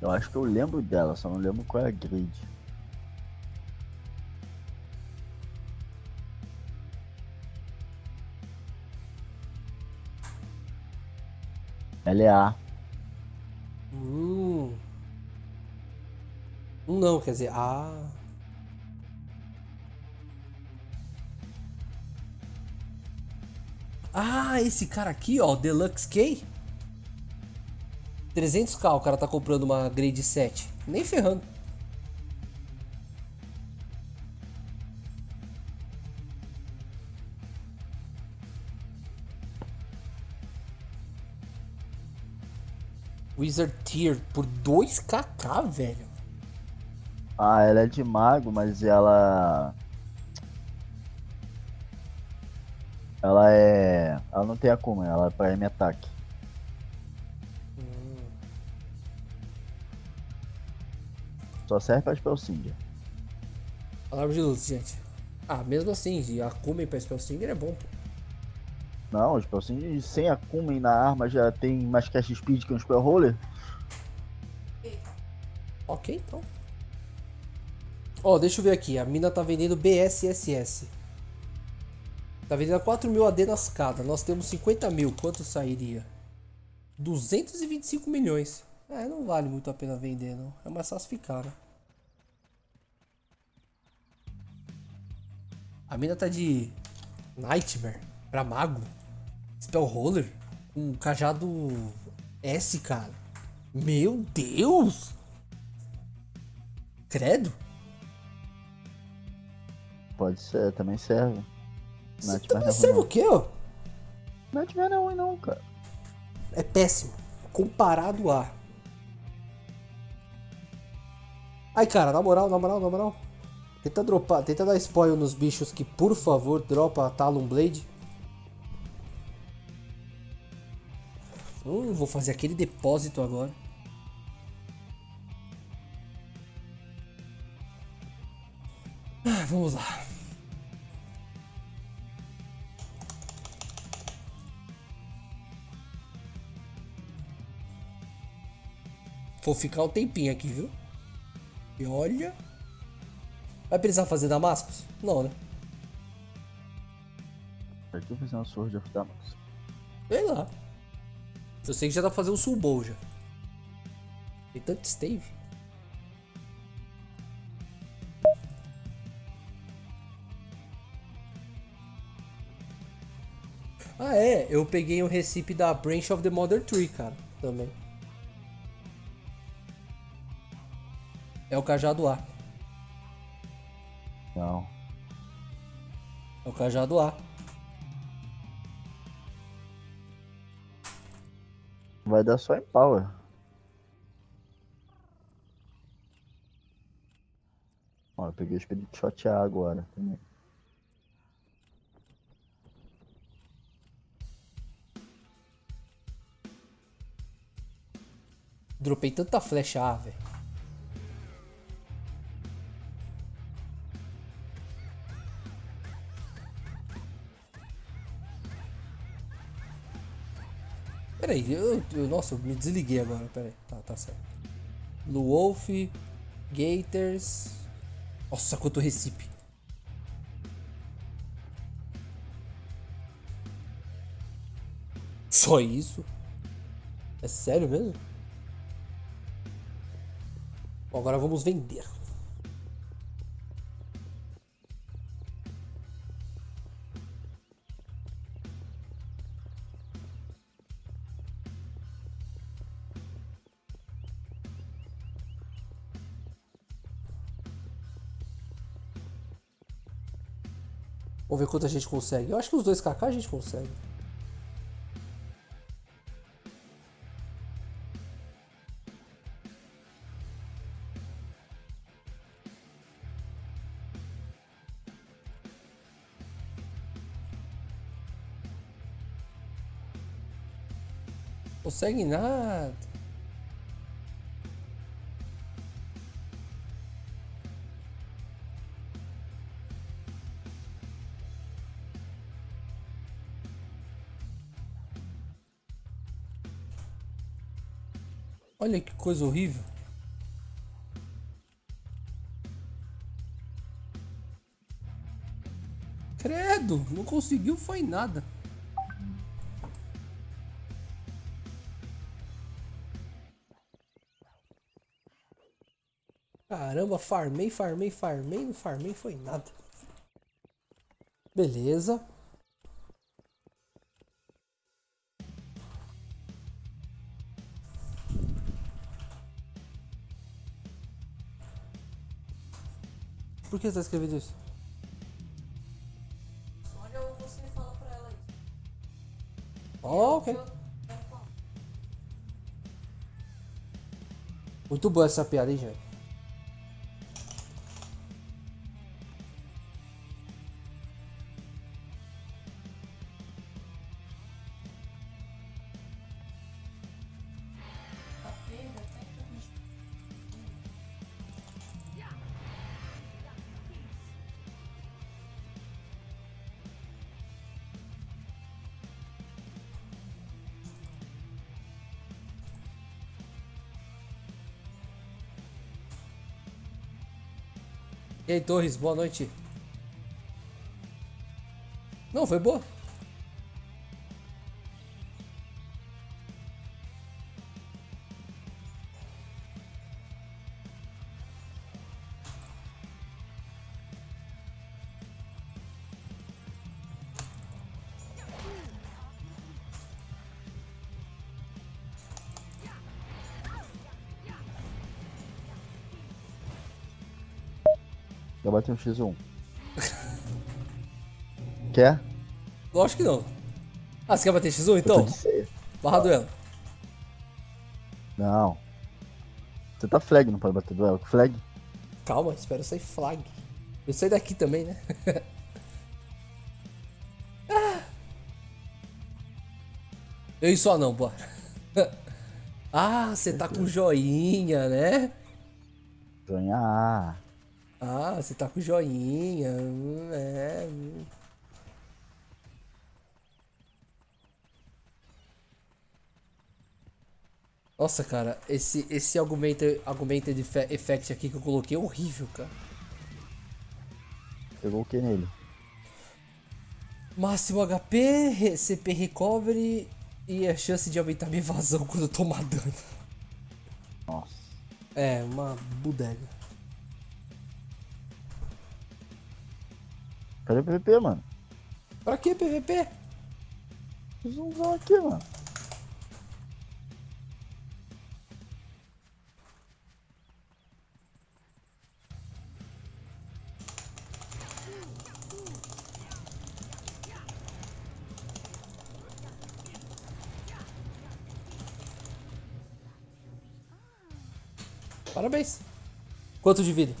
Eu acho que eu lembro dela, só não lembro qual é a grade. Ela é A. Não, quer dizer, A. Ah, esse cara aqui, ó, Deluxe K. 300k, o cara tá comprando uma Grade 7. Nem ferrando. Wizard Tier por 2kk, velho. Ah, ela é de mago, mas ela... Ela é... Ela não tem acúmulo, ela é pra M-ataque. Só serve pra Spellsinger. Alarme de luz, gente. Ah, mesmo assim, acumen pra Spellsinger é bom, pô. Não, o Spellsinger sem acumen na arma já tem mais cast speed que um Spellroller. Ok, então. Ó, oh, deixa eu ver aqui. A mina tá vendendo BSSS. Tá vendendo 4.000 AD na escada. Nós temos 50.000. Quanto sairia? 225 milhões. É, não vale muito a pena vender, não. É mais fácil ficar, né? A mina tá de Nightmare pra Mago. Spellroller. Um cajado S, cara. Meu Deus! Credo? Pode ser, também serve. Nightmare serve o quê, ó? Nightmare não é ruim, não, cara. É péssimo. Comparado a... Ai, cara, na moral, na moral, na moral. Tenta dropar, tenta dar spoiler nos bichos que, por favor, dropa a Talon Blade. Vou fazer aquele depósito agora. Ah, vamos lá. Vou ficar um tempinho aqui, viu? E olha... Vai precisar fazer Damascus? Não, né? Pra que eu fiz uma Sword of Damascus? Sei lá. Eu sei que já dá pra fazer um Soul Bowl já. Tem tanto stave. Ah é, eu peguei um recipe da Branch of the Mother Tree, cara. Também. É o cajado A. Não. É o cajado A. Vai dar só em power. Ó, eu peguei o Spirit Shot A agora também. Dropei tanta flecha, velho. Peraí, nossa, eu me desliguei agora, peraí. Tá certo. Blue Wolf, Gators. Nossa, quanto recipe. Só isso? É sério mesmo? Bom, agora vamos vender. Vamos ver quanto a gente consegue. Eu acho que os 2kk a gente consegue. Consegue nada. Olha que coisa horrível. Credo, não conseguiu, foi nada. Caramba, farmei, não farmei, foi nada. Beleza. Por que você tá escrevendo isso? Olha, você fala pra ela isso. Oh, ok. Muito boa essa piada, hein, gente? E aí, Torres, boa noite. Não, foi boa. Bate um x1. Quer? Lógico que não. Ah, você quer bater x1 então? Barra duelo. Não. Você tá flag, não pode bater duelo. Flag? Calma, espera eu sair flag. Eu saio daqui também, né? Eu e só não, bora. Ah, você tá com joinha, né? Joinha A. Ah, você tá com joinha, é. Nossa, cara, esse augmented effect aqui que eu coloquei é horrível, cara. Pegou o que nele? Máximo HP, CP recovery e a chance de aumentar minha evasão quando eu tomar dano. Nossa. É, uma bodega. Cadê o PVP, mano? Pra que PVP? Preciso usar aqui, mano. Parabéns. Quanto de vida?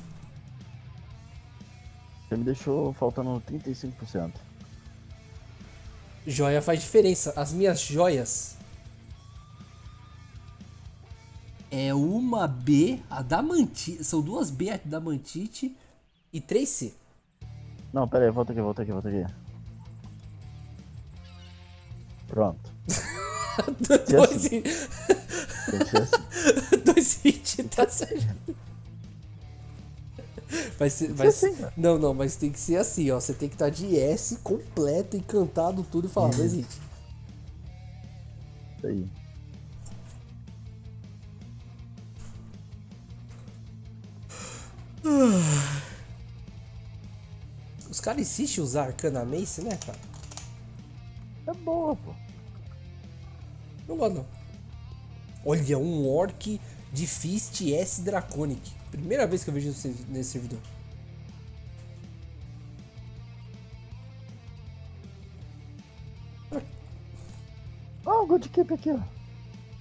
Você me deixou faltando 35%. Joia faz diferença. As minhas joias é uma B, a Damantite. São duas B, a Damantite e 3C. Não, pera aí, volta aqui. Pronto. 2 hit, tá certo. Vai ser assim, não, mas tem que ser assim, ó. Você tem que estar de S completo, encantado, tudo e falar, mas hit. Isso aí. Os caras insistem em usar Arcana Mace, né, cara? É boa, pô. Não gosto, não. Olha, um Orc de Fist S Draconic. Primeira vez que eu vejo isso nesse servidor. Ó, o Goldkeep aqui, ó.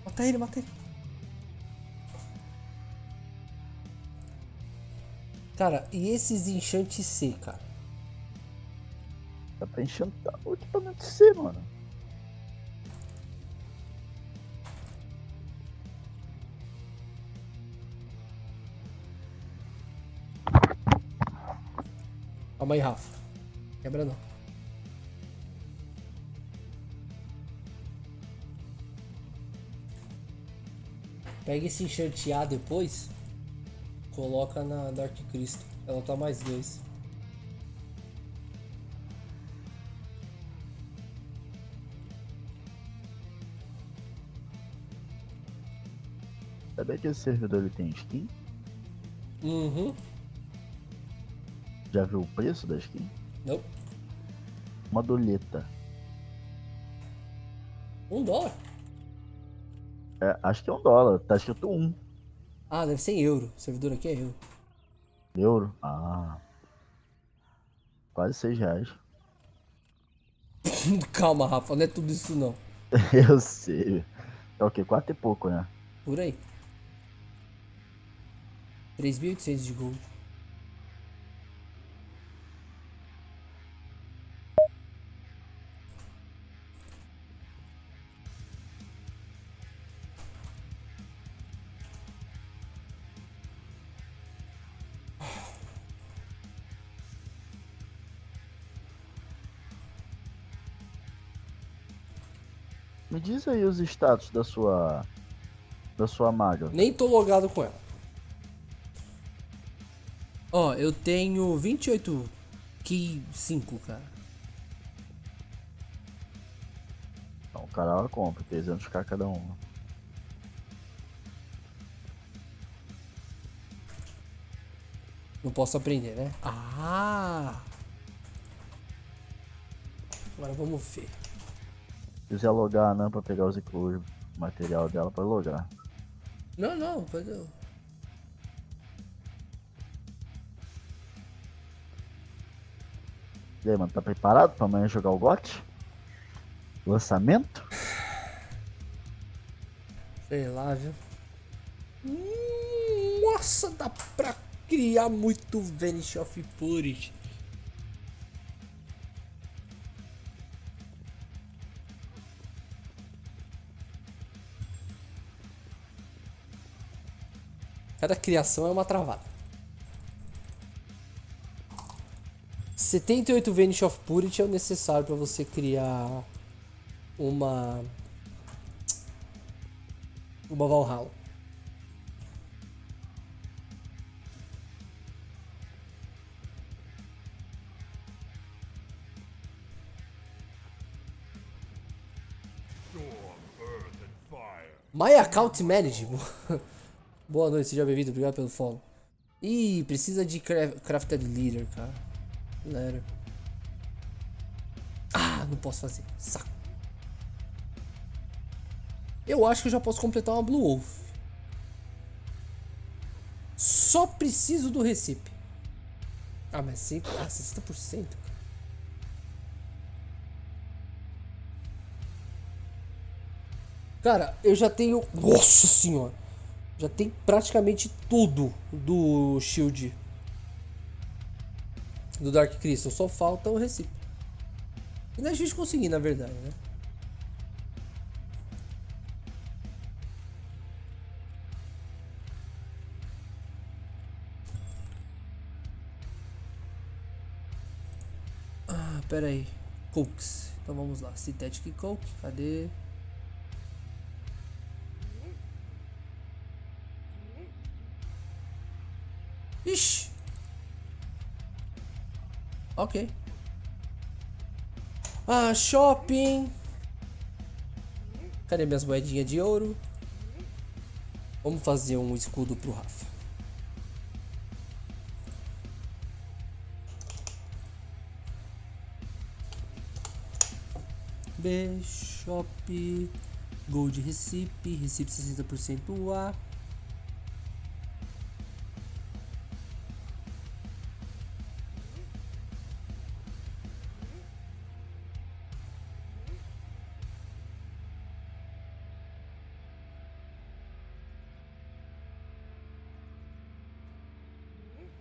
Mata ele. Cara, e esses enchantes C, cara? Dá pra enchantar o equipamento C, mano. Calma aí, Rafa. Quebra não. Pega esse enchante A depois. Coloca na Dark Crystal. Ela tá mais 2. Sabe que esse servidor ele tem skin? Uhum. Já viu o preço da skin? Não. Uma doleta. $1? É, acho que é $1. Tá escrito 1. Ah, deve ser em euro. O servidor aqui é euro. Euro? Ah. Quase R$6. Calma, Rafa. Não é tudo isso, não. Eu sei. É o quê? 4 e pouco, né? Por aí. 3.800 de gold. Me diz aí os status da sua maga. Nem tô logado com ela. Ó, eu tenho 28 Ki 5, cara. Então, o cara ela compra, 300k cada uma. Não posso aprender, né? Ah! Agora vamos ver. Se quiser logar, né, pra pegar os inclusos, o material dela pra logar. Não, pode. E aí, mano, tá preparado pra amanhã jogar o GOT? Lançamento? Sei lá, viu? Nossa, dá pra criar muito Vanish of Purity. Cada criação é uma travada. 78 Vanish of Purity é o necessário para você criar uma Valhalla. My Account Manageable. Boa noite, seja bem-vindo, obrigado pelo follow. Ih, precisa de Crafted Leather, cara. Leather. Ah, não posso fazer, saco. Eu acho que eu já posso completar uma Blue Wolf. Só preciso do recipe. Ah, mas 60%, cara. Cara, eu já tenho... Nossa senhora! Já tem praticamente tudo do Shield do Dark Crystal, só falta o recipe. E não é difícil conseguir, na verdade, né? Pera aí. Cokes. Então vamos lá. Synthetic Coke. Cadê? Ixi. Ok. Ah, shopping. Cadê minhas moedinhas de ouro? Vamos fazer um escudo pro Rafa. Bishop. Gold Recipe. Recipe 60% A.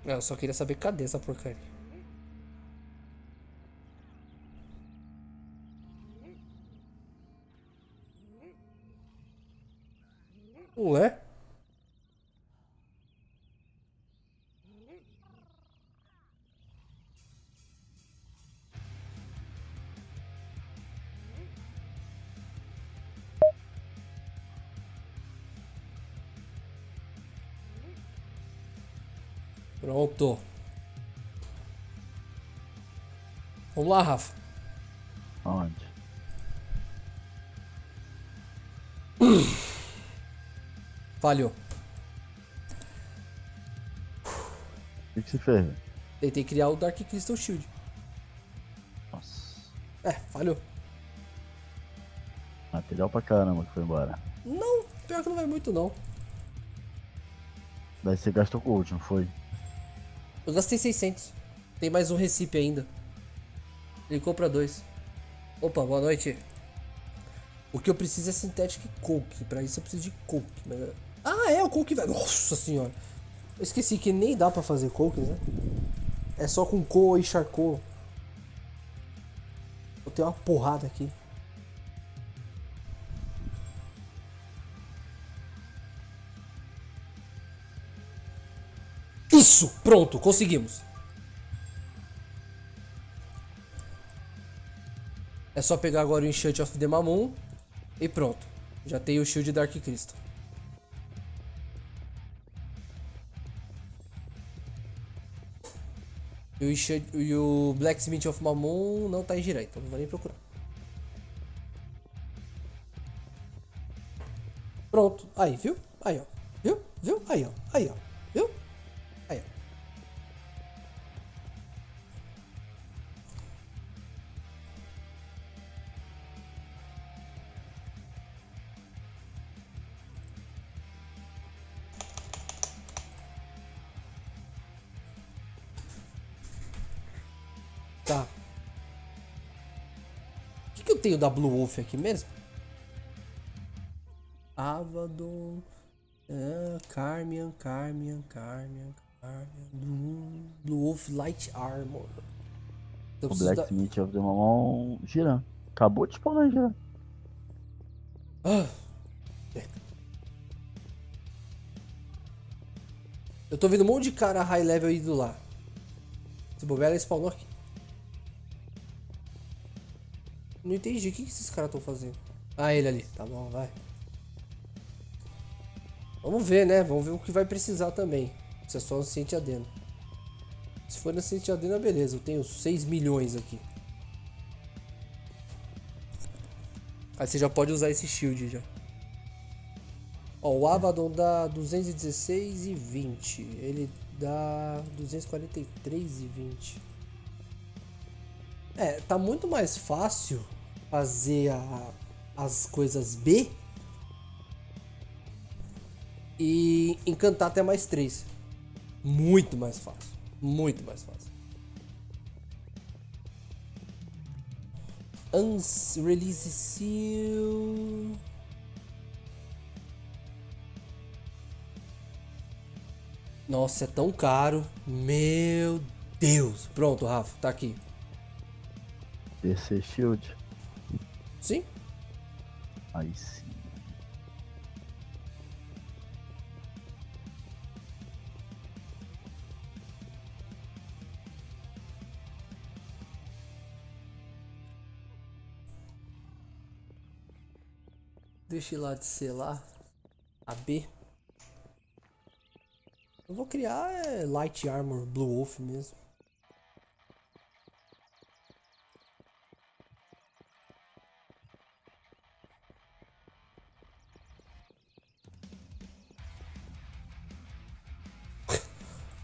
Eu só queria saber cadê essa porcaria. Ué? Pronto. Vamos lá, Rafa. Onde? Falhou. O que você fez? Tentei criar o Dark Crystal Shield. Nossa. É, falhou. Material pra caramba que foi embora. Não, pior que não vai muito não. Daí você gastou gold, não foi? Eu gastei 600. Tem mais um Recipe ainda. Ele compra dois. Opa, boa noite. O que eu preciso é Synthetic Coke. Pra isso eu preciso de Coke. Mas... ah, é o Coke velho. Nossa senhora. Eu esqueci que nem dá pra fazer Coke, né? É só com coa e charcoal. Eu tenho uma porrada aqui. Isso! Pronto, conseguimos. É só pegar agora o Enchant of the Mammon e pronto. Já tem o Shield Dark Crystal. E o Blacksmith of Mammon não tá em Giran, então não vou nem procurar. Pronto. Aí, viu? Aí, ó. Viu? Viu? Aí, ó. Aí, ó. Tá. O que eu tenho da Blue Wolf aqui mesmo? Avadon. Ah, Carmian. Blue Wolf Light Armor. Então, o Blacksmith of the Mammon Giran. Acabou de spawnar Giran. Ah. Eu tô vendo um monte de cara high level indo lá. Se bobear, ela spawnou aqui. Não entendi, o que esses caras estão fazendo? Ah, ele ali, tá bom, vai. Vamos ver, né? Vamos ver o que vai precisar também. Se é só Ancient Adena. Se for Ancient Adena, beleza, eu tenho 6 milhões aqui. Aí você já pode usar esse shield já. Ó, o Avadon dá 216 e 20. Ele dá 243 e 20. É, tá muito mais fácil fazer as coisas B e encantar até mais 3. Muito mais fácil. Muito mais fácil. Release seal. Nossa, é tão caro. Meu Deus. Pronto, Rafa, tá aqui. DC Shield. Sim. Aí sim. Deixa eu ir lá de selar a B. Eu vou criar Light Armor Blue Wolf mesmo.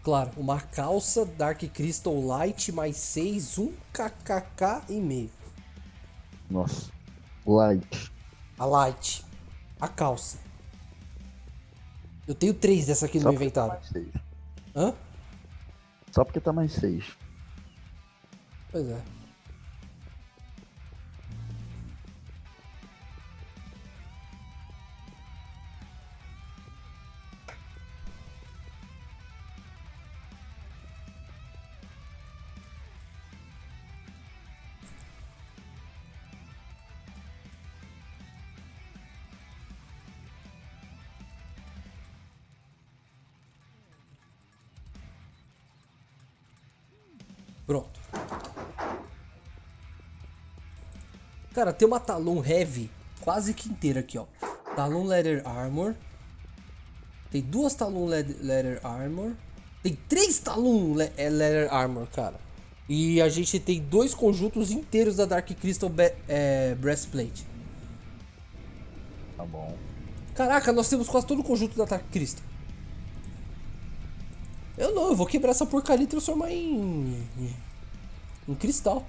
Claro, uma calça Dark Crystal Light mais 6, 1 kkk e meio. Nossa, Light. A Light. A calça. Eu tenho 3 dessa aqui no meu inventário. Tá. Hã? Só porque tá mais 6. Pois é. Pronto. Cara, tem uma Talon Heavy quase que inteira aqui, ó. Talon Leather Armor. Tem 2 Talon Leather Armor. Tem 3 Talon Leather Armor, cara. E a gente tem 2 conjuntos inteiros da Dark Crystal Breastplate. Tá bom. Caraca, nós temos quase todo o conjunto da Dark Crystal. Eu não, eu vou quebrar essa porcaria e transformar em cristal.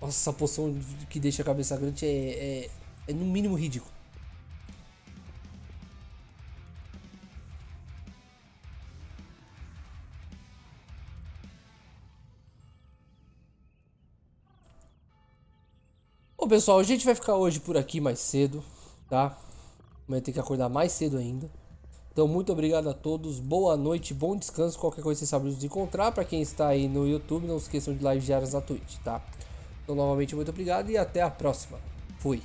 Nossa, essa poção que deixa a cabeça grande é no mínimo ridículo. Pessoal, a gente vai ficar hoje por aqui mais cedo, tá? Vai ter que acordar mais cedo ainda. Então, muito obrigado a todos. Boa noite, bom descanso. Qualquer coisa, vocês sabem nos encontrar. Pra quem está aí no YouTube, não se esqueçam de lives diárias na Twitch, tá? Então, novamente, muito obrigado e até a próxima. Fui!